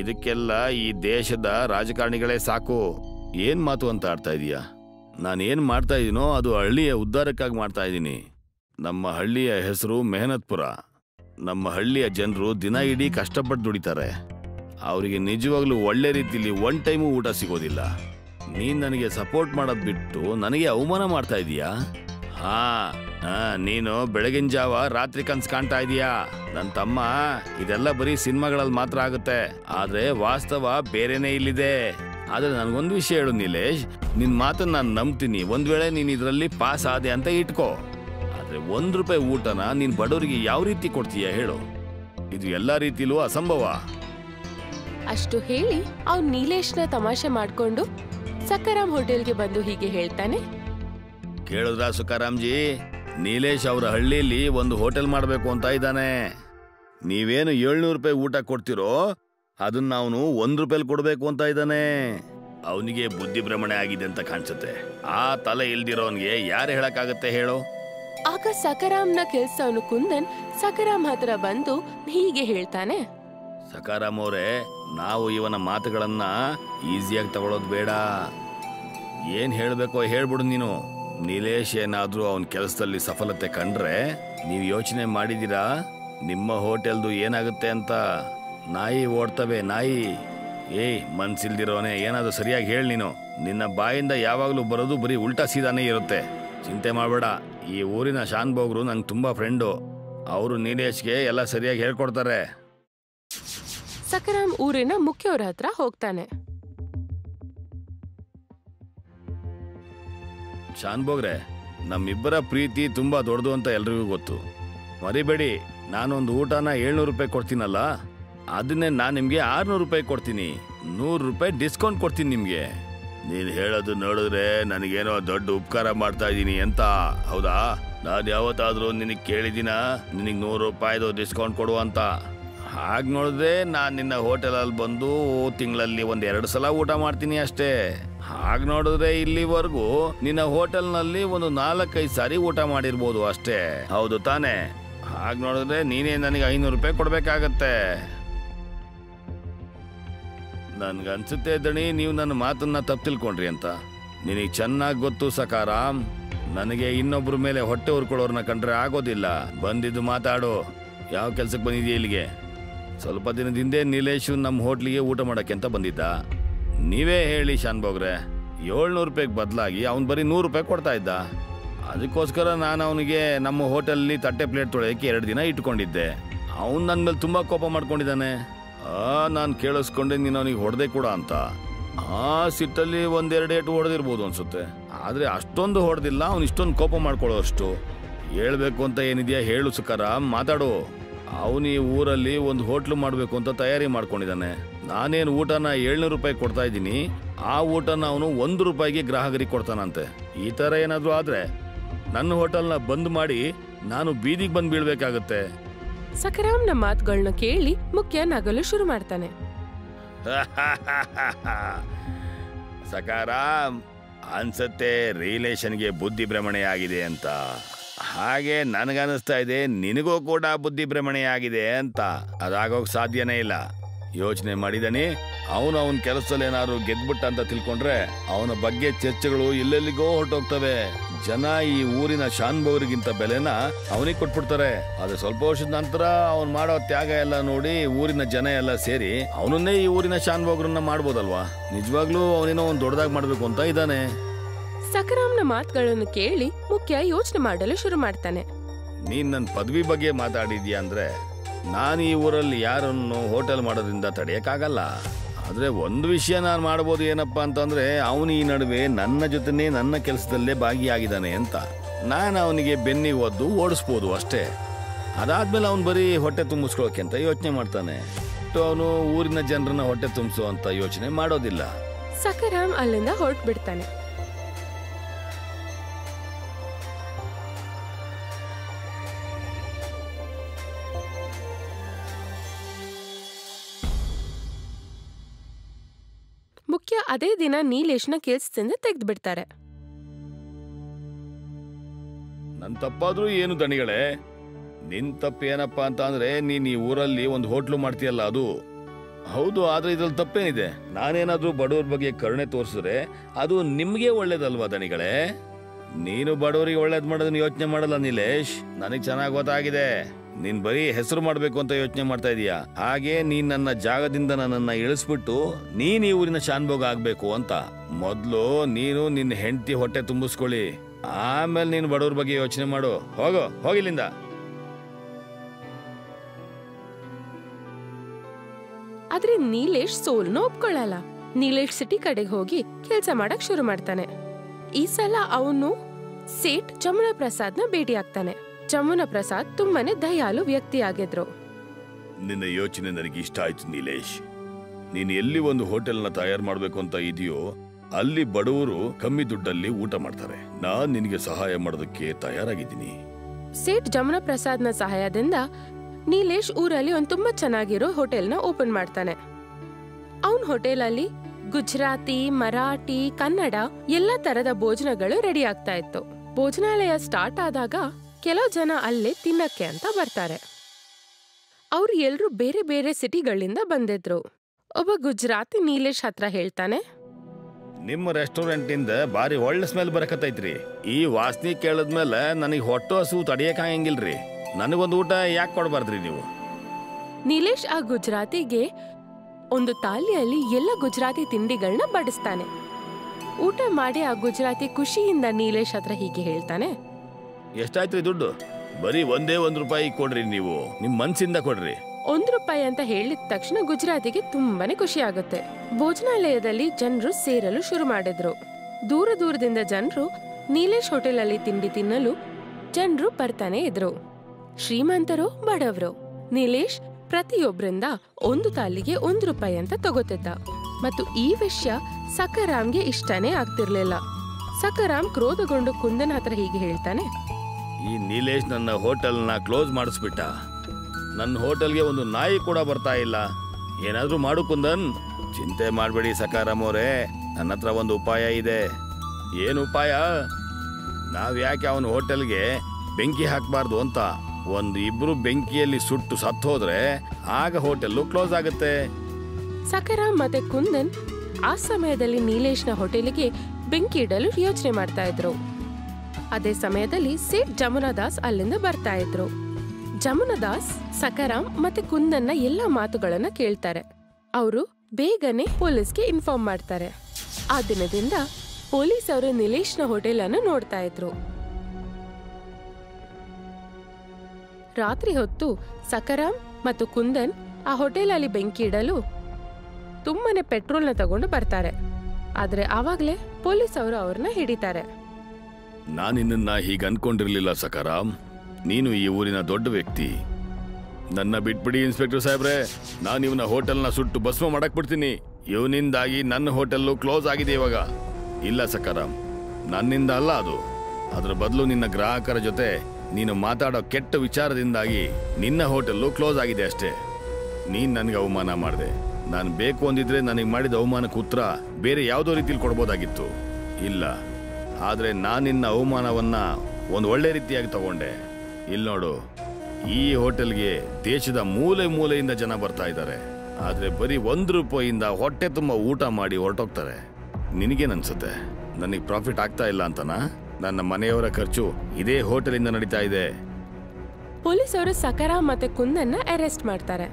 ಇದಕ್ಕೆಲ್ಲ ಈ ದೇಶದ ರಾಜಕಾರಣಿಗಳೇ ಸಾಕು. ಏನ್ ಮಾತು ಅಂತ ಆಡ್ತಾ ಇದೀಯಾ? ನಾನೇನ್ ಮಾಡ್ತಾ ಇದೀನೋ ಅದು ಹಳ್ಳಿಯ ಉದ್ಧಾರಕ್ಕಾಗಿ ಮಾಡ್ತಾ ಇದ್ದೀನಿ. ನಮ್ಮ ಹಳ್ಳಿಯ ಹೆಸರು ಮೆಹನತ್ಪುರ. ನಮ್ಮ ಹಳ್ಳಿಯ ಜನರು ದಿನ ಇಡೀ ಕಷ್ಟಪಟ್ಟು ದುಡಿತಾರೆ. ಅವರಿಗೆ ನಿಜವಾಗ್ಲೂ ಒಳ್ಳೆ ರೀತಿಲಿ 1 ಟೈಮು ಊಟ ಸಿಗೋದಿಲ್ಲ. ನೀನ್ ನನಗೆ ಸಪೋರ್ಟ್ ಮಾಡೋದ್ ಬಿಟ್ಟು ನನಗೆ ಅವಮಾನ ಮಾಡ್ತಾ ಇದೀಯಾ? ಹಾ ಹಾ, ನೀನು ಬೆಳಗಿನ ಜಾವ ರಾತ್ರಿ ಕನ್ಸು ಕಾಣ್ತಾ ಇದೀಯಾ? ನನ್ ತಮ್ಮ, ಇದೆಲ್ಲ ಬರೀ ಸಿನಿಮಾಗಳಲ್ಲಿ ಮಾತ್ರ ಆಗುತ್ತೆ, ಆದ್ರೆ ವಾಸ್ತವ ಬೇರೆನೇ ಇಲ್ಲಿದೆ. ಆದ್ರೆ ನನ್ಗೊಂದು ವಿಷಯ ಹೇಳು ನೀಲೇಶ್, ನಿನ್ ಮಾತನ್ನ ನಾನು ನಂಬ್ತೀನಿ. ಒಂದ್ ವೇಳೆ ನೀನ್ ಇದರಲ್ಲಿ ಪಾಸ್ ಆದೆ ಅಂತ ಇಟ್ಕೋ, ಆದ್ರೆ 1 ರೂಪಾಯಿ ಊಟನ ನೀನ್ ಬಡವರಿಗೆ ಯಾವ ರೀತಿ ಕೊಡ್ತೀಯ ಹೇಳು? ಇದು ಎಲ್ಲಾ ರೀತಿಲೂ ಅಸಂಭವ. ಅಷ್ಟು ಹೇಳಿ ಅವ್ನು ನೀಲೇಶ್ನ ತಮಾಷೆ ಮಾಡ್ಕೊಂಡು ಸಕಾರಾಮ್ ಹೋಟೆಲ್ಗೆ ಬಂದು ಹೀಗೆ ಹೇಳ್ತಾನೆ, ಕೇಳಿದ್ರಾ ಸಕಾರಾಮ್ಜಿ, ನೀಲೇಶ್ ಅವರ ಹಳ್ಳಿಯಲ್ಲಿ ಒಂದು ಹೋಟೆಲ್ ಮಾಡಬೇಕು ಅಂತ ಇದ್ದಾನೆ. ನೀವೇನು 700 ರೂಪಾಯಿ ಊಟ ಕೊಡ್ತಿರೋ ಅದನ್ನ ಅವನು 1 ರೂಪಾಯಿ ಕೊಡಬೇಕು ಅಂತ ಇದ್ದಾನೆ. ಅವನಿಗೆ ಬುದ್ಧಿ ಭ್ರಮಣೆ ಆಗಿದೆ ಅಂತ ಕಾಣಿಸುತ್ತೆ. ಆ ತಲೆ ಇಲ್ದಿರೋನ್ಗೆ ಯಾರು ಹೇಳಕ್ಕಾಗತ್ತೆ ಹೇಳು? ಆಗ ಸಕಾರಾಮ್ನ ಕೆಲ್ಸವನು ಕುಂದನ್ ಸಕಾರಾಮ್ ಹತ್ರ ಬಂದು ಹೀಗೆ ಹೇಳ್ತಾನೆ, ಸಕಾರಾಮ್ ಅವರೇ, ನಾವು ಇವನ ಮಾತುಗಳನ್ನ ಈಸಿಯಾಗಿ ತಗೊಳ್ಳೋದು ಬೇಡ. ಏನ್ ಹೇಳ್ಬೇಕೋ ಹೇಳ್ಬಿಡು ನೀನು. ನೀಲೇಶ್ ಏನಾದ್ರೂ ಅವನ ಕೆಲಸದಲ್ಲಿ ಸಫಲತೆ ಕಂಡ್ರೆ ನೀವು ಯೋಚನೆ ಮಾಡಿದೀರಾ ನಿಮ್ಮ ಹೋಟೆಲ್ದು ಏನಾಗುತ್ತೆ ಅಂತ? ನಾಯಿ ಓಡ್ತವೆ ನಾಯಿ. ಏಯ್ ಮನ್ಸಿಲ್ದಿರೋನೆ, ಏನಾದ್ರೂ ಸರಿಯಾಗಿ ಹೇಳಿ ನೀನು. ನಿನ್ನ ಬಾಯಿಂದ ಯಾವಾಗಲೂ ಬರೋದು ಬರೀ ಉಲ್ಟಾ ಸೀದಾನೇ ಇರುತ್ತೆ. ಚಿಂತೆ ಮಾಡಬೇಡ, ಈ ಊರಿನ ಶಾನ್ ಬೋಗ್ರು ನಂಗೆ ತುಂಬಾ ಫ್ರೆಂಡು. ಅವರು ನೀಲೇಶ್ಗೆ ಎಲ್ಲ ಸರಿಯಾಗಿ ಹೇಳ್ಕೊಡ್ತಾರೆ. ಸಕಾರಾಮ್ ಊರಿನ ಮುಖ್ಯವ್ರ ಹತ್ರ ಹೋಗ್ತಾನೆ. ಶಾನ್ಭೋಗ್ರೆ, ನಮ್ಮಿಬ್ಬರ ಪ್ರೀತಿ ತುಂಬಾ ದೊಡ್ಡದು ಅಂತ ಎಲ್ರಿಗೂ ಗೊತ್ತು. ಮರಿಬೇಡಿ, ನಾನೊಂದು ಊಟನ 700 ರೂಪಾಯಿ ಕೊಡ್ತೀನಲ್ಲ, ಅದನ್ನೇ ನಾನು ನಿಮ್ಗೆ 600 ರೂಪಾಯಿ ಕೊಡ್ತೀನಿ. 100 ರೂಪಾಯಿ ಡಿಸ್ಕೌಂಟ್ ಕೊಡ್ತೀನಿ ನಿಮ್ಗೆ. ನೀನು ಹೇಳೋದು ನೋಡಿದ್ರೆ ನನಗೇನೋ ದೊಡ್ಡ ಉಪಕಾರ ಮಾಡ್ತಾ ಇದ್ದೀನಿ ಅಂತ, ಹೌದಾ? ನಾನು ಯಾವತ್ತಾದ್ರೂ ನಿನಗೆ ಕೇಳಿದ್ದೀನ ನಿನಗೆ 100 ರೂಪಾಯಿದು ಡಿಸ್ಕೌಂಟ್ ಕೊಡು ಅಂತ? ಹಾಗೆ ನೋಡಿದ್ರೆ ನಾನು ನಿನ್ನ ಹೋಟೆಲಲ್ಲಿ ಬಂದು ತಿಂಗಳಲ್ಲಿ 1-2 ಸಲ ಊಟ ಮಾಡ್ತೀನಿ ಅಷ್ಟೇ. ಹಾಗೆ ನೋಡಿದ್ರೆ ಇಲ್ಲಿವರೆಗೂ ನಿನ್ನ ಹೋಟೆಲ್ನಲ್ಲಿ ಒಂದು 4-5 ಸಾರಿ ಊಟ ಮಾಡಿರ್ಬೋದು ಅಷ್ಟೇ, ಹೌದು ತಾನೇ? ಹಾಗೆ ನೋಡಿದ್ರೆ ನೀನೇ ನನಗೆ 500 ರೂಪಾಯಿ ಕೊಡಬೇಕಾಗತ್ತೆ. ನನ್ಗನ್ಸುತ್ತೆ ದಣಿ, ನೀವು ನನ್ನ ಮಾತನ್ನ ತಪ್ಪು ತಿಳ್ಕೊಂಡ್ರಿ ಅಂತ. ನಿನಗೆ ಚೆನ್ನಾಗಿ ಗೊತ್ತು ಸಕಾರಾಮ್, ನನಗೆ ಇನ್ನೊಬ್ಬರ ಮೇಲೆ ಹೊಟ್ಟೆ ಉರ್ಕೊಳ್ಳೋರನ್ನ ಕಂಡ್ರೆ ಆಗೋದಿಲ್ಲ. ಬಂದಿದ್ದು ಮಾತಾಡು, ಯಾವ ಕೆಲಸಕ್ಕೆ ಬಂದಿದೆಯಾ ಇಲ್ಲಿಗೆ? ಸ್ವಲ್ಪ ದಿನದ ಹಿಂದೆ ನೀಲೇಶು ನಮ್ಮ ಹೋಟ್ಲಿಗೆ ಊಟ ಮಾಡೋಕ್ಕೆ ಅಂತ ಬಂದಿದ್ದ. ನೀವೇ ಹೇಳಿ ಶಾನ್ಭೋಗ್ರೆ, 700 ರೂಪಾಯಿಗೆ ಬದಲಾಗಿ ಅವ್ನು ಬರೀ 100 ರೂಪಾಯಿ ಕೊಡ್ತಾ ಇದ್ದ. ಅದಕ್ಕೋಸ್ಕರ ನಾನು ಅವನಿಗೆ ನಮ್ಮ ಹೋಟೆಲಲ್ಲಿ ತಟ್ಟೆ ಪ್ಲೇಟ್ ತೊಳೆಯೋಕ್ಕೆ 2 ದಿನ ಇಟ್ಕೊಂಡಿದ್ದೆ. ಅವ್ನು ನನ್ನ ಮೇಲೆ ತುಂಬ ಕೋಪ ಮಾಡ್ಕೊಂಡಿದ್ದಾನೆ. ನಾನು ಕೇಳಿಸ್ಕೊಂಡೆ ನೀನು ಅವನಿಗೆ ಹೊಡೆದೆ ಕೂಡ ಅಂತ. ಆ ಸಿಟ್ಟಲ್ಲಿ 1-2 ಏಟು ಹೊಡೆದಿರ್ಬೋದು ಅನಿಸುತ್ತೆ, ಆದರೆ ಅಷ್ಟೊಂದು ಹೊಡೆದಿಲ್ಲ. ಅವ್ನು ಇಷ್ಟೊಂದು ಕೋಪ ಮಾಡ್ಕೊಳ್ಳೋಷ್ಟು. ಹೇಳಬೇಕು ಅಂತ ಏನಿದೆಯಾ ಹೇಳು ಸುಖರಾಮ್, ಮಾತಾಡು. ಅವನು ಈ ಊರಲ್ಲಿ ಒಂದು ಹೋಟ್ಲು ಮಾಡಬೇಕು ಅಂತ ತಯಾರಿ ಮಾಡ್ಕೊಂಡಿದ್ದಾನೆ. ನಾನೇನು ಊಟನ 700 ರೂಪಾಯಿ ಕೊಡ್ತಾ ಇದ್ದೀನಿ, ಆ ಊಟನ ಅವನು 1 ರೂಪಾಯಿಗೆ ಗ್ರಾಹಕರಿಗೆ ಕೊಡ್ತಾನಂತೆ. ಈ ಥರ ಏನಾದರೂ ಆದರೆ ನನ್ನ ಹೋಟೆಲ್ನ ಬಂದ್ ಮಾಡಿ ನಾನು ಬೀದಿಗೆ ಬಂದು ಬೀಳ್ಬೇಕಾಗತ್ತೆ. ಸಖರಾಮ್ನ ಮಾತುಗಳನ್ನ ಕೇಳಿ ಮುಖ್ಯ ನಗಲು ಶುರು ಮಾಡ್ತಾನೆ. ಸಖರಾಮ್, ಅನ್ಸತ್ತೆ ರಿಲೇಷನ್ಗೆ ಬುದ್ಧಿ ಭ್ರಮಣೆ ಆಗಿದೆ ಅಂತ. ಹಾಗೆ ನನಗನ್ನಿಸ್ತಾ ಇದೆ ನಿನಗೂ ಕೂಡ ಬುದ್ಧಿ ಭ್ರಮಣೆ ಆಗಿದೆ ಅಂತ. ಅದಾಗೋಕೆ ಸಾಧ್ಯನೇ ಇಲ್ಲ. ಯೋಚನೆ ಮಾಡಿದಾನೆ, ಅವನು ಅವನ ಕೆಲಸದಲ್ಲಿ ಏನಾದ್ರು ಗೆದ್ಬಿಟ್ಟ ಅಂತ ತಿಳ್ಕೊಂಡ್ರೆ ಅವನ ಬಗ್ಗೆ ಚರ್ಚೆಗಳು ಎಲ್ಲೆಲ್ಲಿಗೋ ಹೊರಟೋಗ್ತವೆ. ಜನ ಈ ಊರಿನ ಶಾನ್ಭೋಗರಿಗಿಂತ ಬೆಲೆನ ಅವನಿಗೆ ಕೊಟ್ಬಿಡ್ತಾರೆ. ಆದರೆ ಸ್ವಲ್ಪ ವರ್ಷದ ನಂತರ ಅವ್ನು ಮಾಡೋ ತ್ಯಾಗ ಎಲ್ಲ ನೋಡಿ ಊರಿನ ಜನ ಎಲ್ಲ ಸೇರಿ ಅವನನ್ನೇ ಈ ಊರಿನ ಶಾನ್ಭೋಗರನ್ನ ಮಾಡ್ಬೋದಲ್ವಾ? ನಿಜವಾಗ್ಲೂ ಅವನೇನೋ ಒಂದು ದೊಡ್ಡದಾಗಿ ಮಾಡಬೇಕು ಅಂತ ಇದ್ದಾನೆ. ಸಖರಾಮ್ನ ಮಾತುಗಳನ್ನು ಕೇಳಿ ಮುಖ್ಯ ಯೋಚನೆ ಮಾಡಲು ಶುರು ಮಾಡ್ತಾನೆ. ನೀನ್ ನನ್ನ ಪದವಿ ಬಗ್ಗೆ ಮಾತಾಡಿದ್ಯಾ ಅಂದ್ರೆ ನಾನು ಈ ಊರಲ್ಲಿ ಯಾರನ್ನು ಹೋಟೆಲ್ ಮಾಡೋದ್ರಿಂದ ತಡೆಯೋಕ್ಕಾಗಲ್ಲ. ಆದರೆ ಒಂದು ವಿಷಯ ನಾನು ಮಾಡ್ಬೋದು ಏನಪ್ಪ ಅಂತಂದರೆ, ಅವನು ಈ ನಡುವೆ ನನ್ನ ಜೊತೆನೇ ನನ್ನ ಕೆಲಸದಲ್ಲೇ ಭಾಗಿಯಾಗಿದ್ದಾನೆ ಅಂತ. ನಾನು ಅವನಿಗೆ ಬೆನ್ನಿಗೆ ಒದ್ದು ಓಡಿಸ್ಬೋದು ಅಷ್ಟೇ. ಅದಾದಮೇಲೆ ಅವನು ಬರೀ ಹೊಟ್ಟೆ ತುಂಬಿಸ್ಕೊಳ್ಳೋಕೆ ಅಂತ ಯೋಚನೆ ಮಾಡ್ತಾನೆ. ಅವನು ಊರಿನ ಜನರನ್ನ ಹೊಟ್ಟೆ ತುಂಬಿಸೋ ಅಂತ ಯೋಚನೆ ಮಾಡೋದಿಲ್ಲ. ಸಖರಾಮ್ ಅಲ್ಲಿಂದ ಹೊರಟು ಬಿಡ್ತಾನೆ. ಮುಖ್ಯ ಅದೇ ದಿನ ನೀಲೇಶ್ನ ಕೆಲಸದಿಂದ ತೆಗೆದು ಬಿಡ್ತಾರೆ. ನನ್ನ ತಪ್ಪಾದ್ರೂ ಏನು ದಣಿಗಳೇ, ನಿನ್ ತಪ್ಪೇನಪ್ಪಾ ಅಂತ ಅಂದ್ರೆ ನೀನ್ ಈ ಊರಲ್ಲಿ ಒಂದು ಹೋಟ್ಲು ಮಾಡ್ತೀಯಲ್ಲ ಅದು ಹೌದು. ಆದ್ರೆ ಇದ್ರಲ್ಲಿ ತಪ್ಪೇನಿದೆ? ನಾನೇನಾದ್ರೂ ಬಡವ್ರ ಬಗ್ಗೆ ಕರುಣೆ ತೋರಿಸಿದ್ರೆ ಅದು ನಿಮ್ಗೆ ಒಳ್ಳೇದಲ್ವಾ ದಣಿಗಳೇ? ನೀನು ಬಡವರಿಗೆ ಒಳ್ಳೇದ್ ಮಾಡೋದನ್ನ ಯೋಚನೆ ಮಾಡಲ್ಲ ನೀಲೇಶ್, ನನಗ್ ಚೆನ್ನಾಗಿ ಗೊತ್ತಾಗಿದೆ. ನೀನ್ ಬರೀ ಹೆಸರು ಮಾಡಬೇಕು ಅಂತ ಯೋಚನೆ ಮಾಡ್ತಾ ಇದೀಯಾ. ಹಾಗೆ ನೀನ್ ನನ್ನ ಜಾಗದಿಂದ ನನ್ನನ್ನು ಇಳಿಸ್ಬಿಟ್ಟು ನೀನ್ ಈ ಊರಿನ ಶಾನ್ಭೋಗ ಆಗ್ಬೇಕು ಅಂತ. ಮೊದ್ಲು ನೀನು ನಿನ್ನ ಹೆಂಡತಿ ಹೊಟ್ಟೆ ತುಂಬಿಸ್ಕೊಳ್ಳಿ, ಆಮೇಲೆ ನೀನು ಬಡವ್ರ ಬಗ್ಗೆ ಯೋಚನೆ ಮಾಡು. ಹೋಗೋ, ಹೋಗಿಲ್ಲಿಂದ. ಆದ್ರೆ ನೀಲೇಶ್ ಸೋಲ್ನ ಒಪ್ಕೊಳ್ಳಲ್ಲ. ನೀಲೇಶ್ ಸಿಟಿ ಕಡೆಗೆ ಹೋಗಿ ಕೆಲಸ ಮಾಡಕ್ ಶುರು ಮಾಡ್ತಾನೆ. ಈ ಸಲ ಅವನು ಸೇಠ್ ಜಮುನಾ ಪ್ರಸಾದ್ನ ಭೇಟಿ ಆಗ್ತಾನೆ. ಜಮುನಾ ಪ್ರಸಾದ್ ತುಂಬಾನೇ ದಯಾಳು ವ್ಯಕ್ತಿಯಾಗಿದ್ರು. ನಿನ್ನ ಯೋಚನೆ ನನಗೆ ಇಷ್ಟ ಆಯ್ತು ನೀಲೇಶ್. ನೀನು ಎಲ್ಲಿ ಒಂದು ಹೋಟೆಲ್ನ ತಯಾರು ಮಾಡಬೇಕು ಅಂತ ಇದೆಯೋ ಅಲ್ಲಿ ಬಡವರು ಕಮ್ಮಿ ದುಡ್ಡಲ್ಲಿ ಊಟ ಮಾಡ್ತಾರೆ. ನಾನ್ ನಿನಗೆ ಸಹಾಯ ಮಾಡೋದಕ್ಕೆ ತಯಾರಾಗಿದ್ದೀನಿ. ಸೇಠ್ ಜಮುನಾ ಪ್ರಸಾದ್ನ ಸಹಾಯದಿಂದ ನೀಲೇಶ್ ಊರಲ್ಲಿ ಒಂದು ತುಂಬಾ ಚೆನ್ನಾಗಿರೋ ಹೋಟೆಲ್ನ ಓಪನ್ ಮಾಡ್ತಾನೆ. ಅವನ ಹೋಟೆಲಲ್ಲಿ ಗುಜರಾತಿ, ಮರಾಠಿ, ಕನ್ನಡ ಎಲ್ಲಾ ತರದ ಭೋಜನಗಳು ರೆಡಿ ಆಗ್ತಾ ಇತ್ತು. ಭೋಜನಾಲಯ ಸ್ಟಾರ್ಟ್ ಆದಾಗ ಕೆಲವು ಜನ ಅಲ್ಲೇ ತಿನ್ನಕ್ಕೆ ಅಂತ ಬರ್ತಾರೆ. ಅವ್ರು ಎಲ್ರು ಬೇರೆ ಬೇರೆ ಸಿಟಿಗಳಿಂದ ಬಂದಿದ್ರು. ಒಬ್ಬ ಗುಜರಾತಿ ನೀಲೇಶ್ ಹತ್ರ ಹೇಳ್ತಾನೆ, ನಿಮ್ಮ ರೆಸ್ಟೋರೆಂಟ್ ಇಂದ ಬಾರಿ ಒಳ್ಳೆ ಸ್ಮೆಲ್ ಬರಕತ್ತೈತ್ರಿ. ಈ ವಾಸನೆ ಕೇಳದ್ಮೇಲೆ ನನಗೆ ಹೊಟ್ಟೆ ಹಸು ತಡೆಯಕ್ಕಾಗಂಗಿಲ್ರಿ. ನನಗೊಂದು ಊಟ ಯಾಕೆ ಕೊಡಬಾರ್ದ್ರಿ ನೀವು? ನೀಲೇಶ್ ಆ ಗುಜರಾತಿಗೆ ಒಂದು ತಾಲಿಯಲ್ಲಿ ಎಲ್ಲ ಗುಜರಾತಿ ತಿಂಡಿಗಳನ್ನ ಬಡಿಸ್ತಾನೆ. ಊಟ ಮಾಡಿ ಆ ಗುಜರಾತಿ ಖುಷಿಯಿಂದ ನೀಲೇಶ್ ಹತ್ರ ಹೀಗೆ ಹೇಳ್ತಾನೆ, ಎಷ್ಟಾಯ್ತ್ರಿ ದುಡ್ಡು? ಬರೀ 1 ರೂಪಾಯಿ ಕೊಡ್ರಿ ನೀವು, ನಿಮ್ ಮನ್ಸಿಂದ ಕೊಡ್ರಿ. 1 ರೂಪಾಯಿ ಅಂತ ಹೇಳಿದ ತಕ್ಷಣ ಗುಜರಾತಿಗೆ ತುಂಬಾನೇ ಖುಷಿ ಆಗುತ್ತೆ. ಭೋಜನಾಲಯದಲ್ಲಿ ಜನರು ಸೇರಲು ಶುರು ಮಾಡಿದ್ರು. ದೂರ ದೂರದಿಂದ ಜನರು ನೀಲೇಶ್ ಹೋಟೆಲ್ ಅಲ್ಲಿ ತಿಂಡಿ ತಿನ್ನಲು ಜನರು ಬರ್ತಾನೆ ಇದ್ರು. ಶ್ರೀಮಂತರು, ಬಡವರು. ನೀಲೇಶ್ ಪ್ರತಿಯೊಬ್ಬರಿಂದ 1 ತಾಲಿಗೆ 1 ರೂಪಾಯಿ ಅಂತ ತಗೋತಿದ್ದ. ಮತ್ತು ಈ ವಿಷಯ ಸಖರಾಮ್ಗೆ ಇಷ್ಟನೇ ಆಗ್ತಿರ್ಲಿಲ್ಲ. ಸಖರಾಮ್ ಕ್ರೋಧಗೊಂಡು ಕುಂದನ್ ಹತ್ರ ಹೀಗೆ ಹೇಳ್ತಾನೆ, ಈ ನೀಲೇಶ್ ನನ್ನ ಹೋಟೆಲ್ನ ಕ್ಲೋಸ್ ಮಾಡಿಸ್ಬಿಟ್ಟ. ನನ್ನ ಹೋಟೆಲ್ಗೆ ಒಂದು ನಾಯಿ ಕೂಡ ಬರ್ತಾ ಇಲ್ಲ. ಏನಾದರೂ ಮಾಡು ಕುಂದನ್. ಚಿಂತೆ ಮಾಡಬೇಡಿ ಸಖರಾಮ್ ಅವರೇ, ನನ್ನ ಹತ್ರ ಒಂದು ಉಪಾಯ ಇದೆ. ಏನು ಉಪಾಯ? ನಾವು ಯಾಕೆ ಅವನ ಹೋಟೆಲ್ಗೆ ಬೆಂಕಿ ಹಾಕಬಾರ್ದು ಅಂತ. 1-2 ಬೆಂಕಿಯಲ್ಲಿ ಸುಟ್ಟು ಸತ್ತೋದ್ರೆ ಆಗ ಹೋಟೆಲ್ಲು ಕ್ಲೋಸ್ ಆಗುತ್ತೆ. ಸಕರ ಮತ್ತೆ ಕುಂದನ್ ಆ ಸಮಯದಲ್ಲಿ ನೀಲೇಶ್ನ ಹೋಟೆಲಿಗೆ ಬೆಂಕಿ ಇಡಲು ಯೋಚನೆ ಮಾಡ್ತಾ ಇದ್ರು. ಅದೇ ಸಮಯದಲ್ಲಿ ಸೇಠ್ ಜಮುನಾದಾಸ್ ಅಲ್ಲಿಂದ ಬರ್ತಾ ಇದ್ರು. ಜಮುನಾದಾಸ್ ಸಕರಾಮ್ ಮತ್ತೆ ಕುಂದನ್ನ ಎಲ್ಲ ಮಾತುಗಳನ್ನ ಕೇಳ್ತಾರೆ. ಅವರು ಬೇಗನೆ ಪೊಲೀಸ್ಗೆ ಇನ್ಫಾರ್ಮ್ ಮಾಡ್ತಾರೆ. ಆ ದಿನದಿಂದ ಪೊಲೀಸ್ ಅವರು ನಿಲೇಶ್ನ ಹೋಟೆಲ್ ಅನ್ನು ನೋಡ್ತಾ ಇದ್ರು. ರಾತ್ರಿ ಹೊತ್ತು ಸಕರಾಮ್ ಮತ್ತು ಕುಂದನ್ ಆ ಹೋಟೆಲ್ ಅಲ್ಲಿ ಬೆಂಕಿ ಇಡಲು ತುಂಬಾನೇ ಪೆಟ್ರೋಲ್ನ ತಗೊಂಡು ಬರ್ತಾರೆ. ಆದ್ರೆ ಆವಾಗಲೇ ಪೊಲೀಸ್ ಅವರು ಅವ್ರನ್ನ ಹಿಡಿತಾರೆ. ನಾನಿನ್ನ ಹೀಗೆ ಅನ್ಕೊಂಡಿರ್ಲಿಲ್ಲ ಸಕರಾಮ್, ನೀನು ಈ ಊರಿನ ದೊಡ್ಡ ವ್ಯಕ್ತಿ. ನನ್ನ ಬಿಟ್ಬಿಡಿ ಇನ್ಸ್ಪೆಕ್ಟರ್ ಸಾಹೇಬ್ರೆ, ನಾನು ಇವನ ಹೋಟೆಲ್ನ ಸುಟ್ಟು ಭಸ್ಮ ಮಾಡಕ್ ಬಿಡ್ತೀನಿ. ಇವನಿಂದಾಗಿ ನನ್ನ ಹೋಟೆಲ್ಲು ಕ್ಲೋಸ್ ಆಗಿದೆ ಇವಾಗ. ಇಲ್ಲ ಸಕರಾಮ್, ನನ್ನಿಂದ ಅಲ್ಲ ಅದು. ಅದರ ಬದಲು ನಿನ್ನ ಗ್ರಾಹಕರ ಜೊತೆ ನೀನು ಮಾತಾಡೋ ಕೆಟ್ಟ ವಿಚಾರದಿಂದಾಗಿ ನಿನ್ನ ಹೋಟೆಲ್ಲು ಕ್ಲೋಸ್ ಆಗಿದೆ ಅಷ್ಟೇ. ನೀನು ನನಗೆ ಅವಮಾನ ಮಾಡಿದೆ. ನಾನು ಬೇಕು ಅಂದಿದ್ರೆ ನನಗೆ ಮಾಡಿದ ಅವಮಾನಕ್ಕೆ ಉತ್ತರ ಬೇರೆ ಯಾವುದೋ ರೀತಿಯಲ್ಲಿ ಕೊಡ್ಬೋದಾಗಿತ್ತು. ಇಲ್ಲ, ಆದರೆ ನಾನು ನಿನ್ನ ಅವಮಾನವನ್ನು ಒಂದು ಒಳ್ಳೆ ರೀತಿಯಾಗಿ ತಗೊಂಡೆ. ಇಲ್ಲಿ ನೋಡು, ಈ ಹೋಟೆಲ್ಗೆ ದೇಶದ ಮೂಲೆ ಮೂಲೆಯಿಂದ ಜನ ಬರ್ತಾ ಇದ್ದಾರೆ. ಆದರೆ ಬರೀ 1 ರೂಪಾಯಿಂದ ಹೊಟ್ಟೆ ತುಂಬ ಊಟ ಮಾಡಿ ಹೊರಟೋಗ್ತಾರೆ. ನಿನಗೇನನ್ಸುತ್ತೆ, ನನಗೆ ಪ್ರಾಫಿಟ್ ಆಗ್ತಾ ಇಲ್ಲ ಅಂತನಾ? ನನ್ನ ಮನೆಯವರ ಖರ್ಚು ಇದೇ ಹೋಟೆಲಿಂದ ನಡೀತಾ ಇದೆ. ಪೊಲೀಸರು ಸಕರ ಮತ್ತೆ ಕುಂದನ್ನ ಅರೆಸ್ಟ್ ಮಾಡ್ತಾರೆ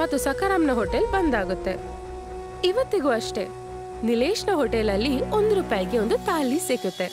ಮತ್ತು ಸಕರಾಮ್ನ ಹೋಟೆಲ್ ಬಂದಾಗುತ್ತೆ. ಇವತ್ತಿಗೂ ಅಷ್ಟೇ ನಿಲೇಶ್ನ ಹೋಟೆಲಲ್ಲಿ 1 ರೂಪಾಯಿಗೆ ಒಂದು ತಾಲಿ ಸಿಗುತ್ತೆ.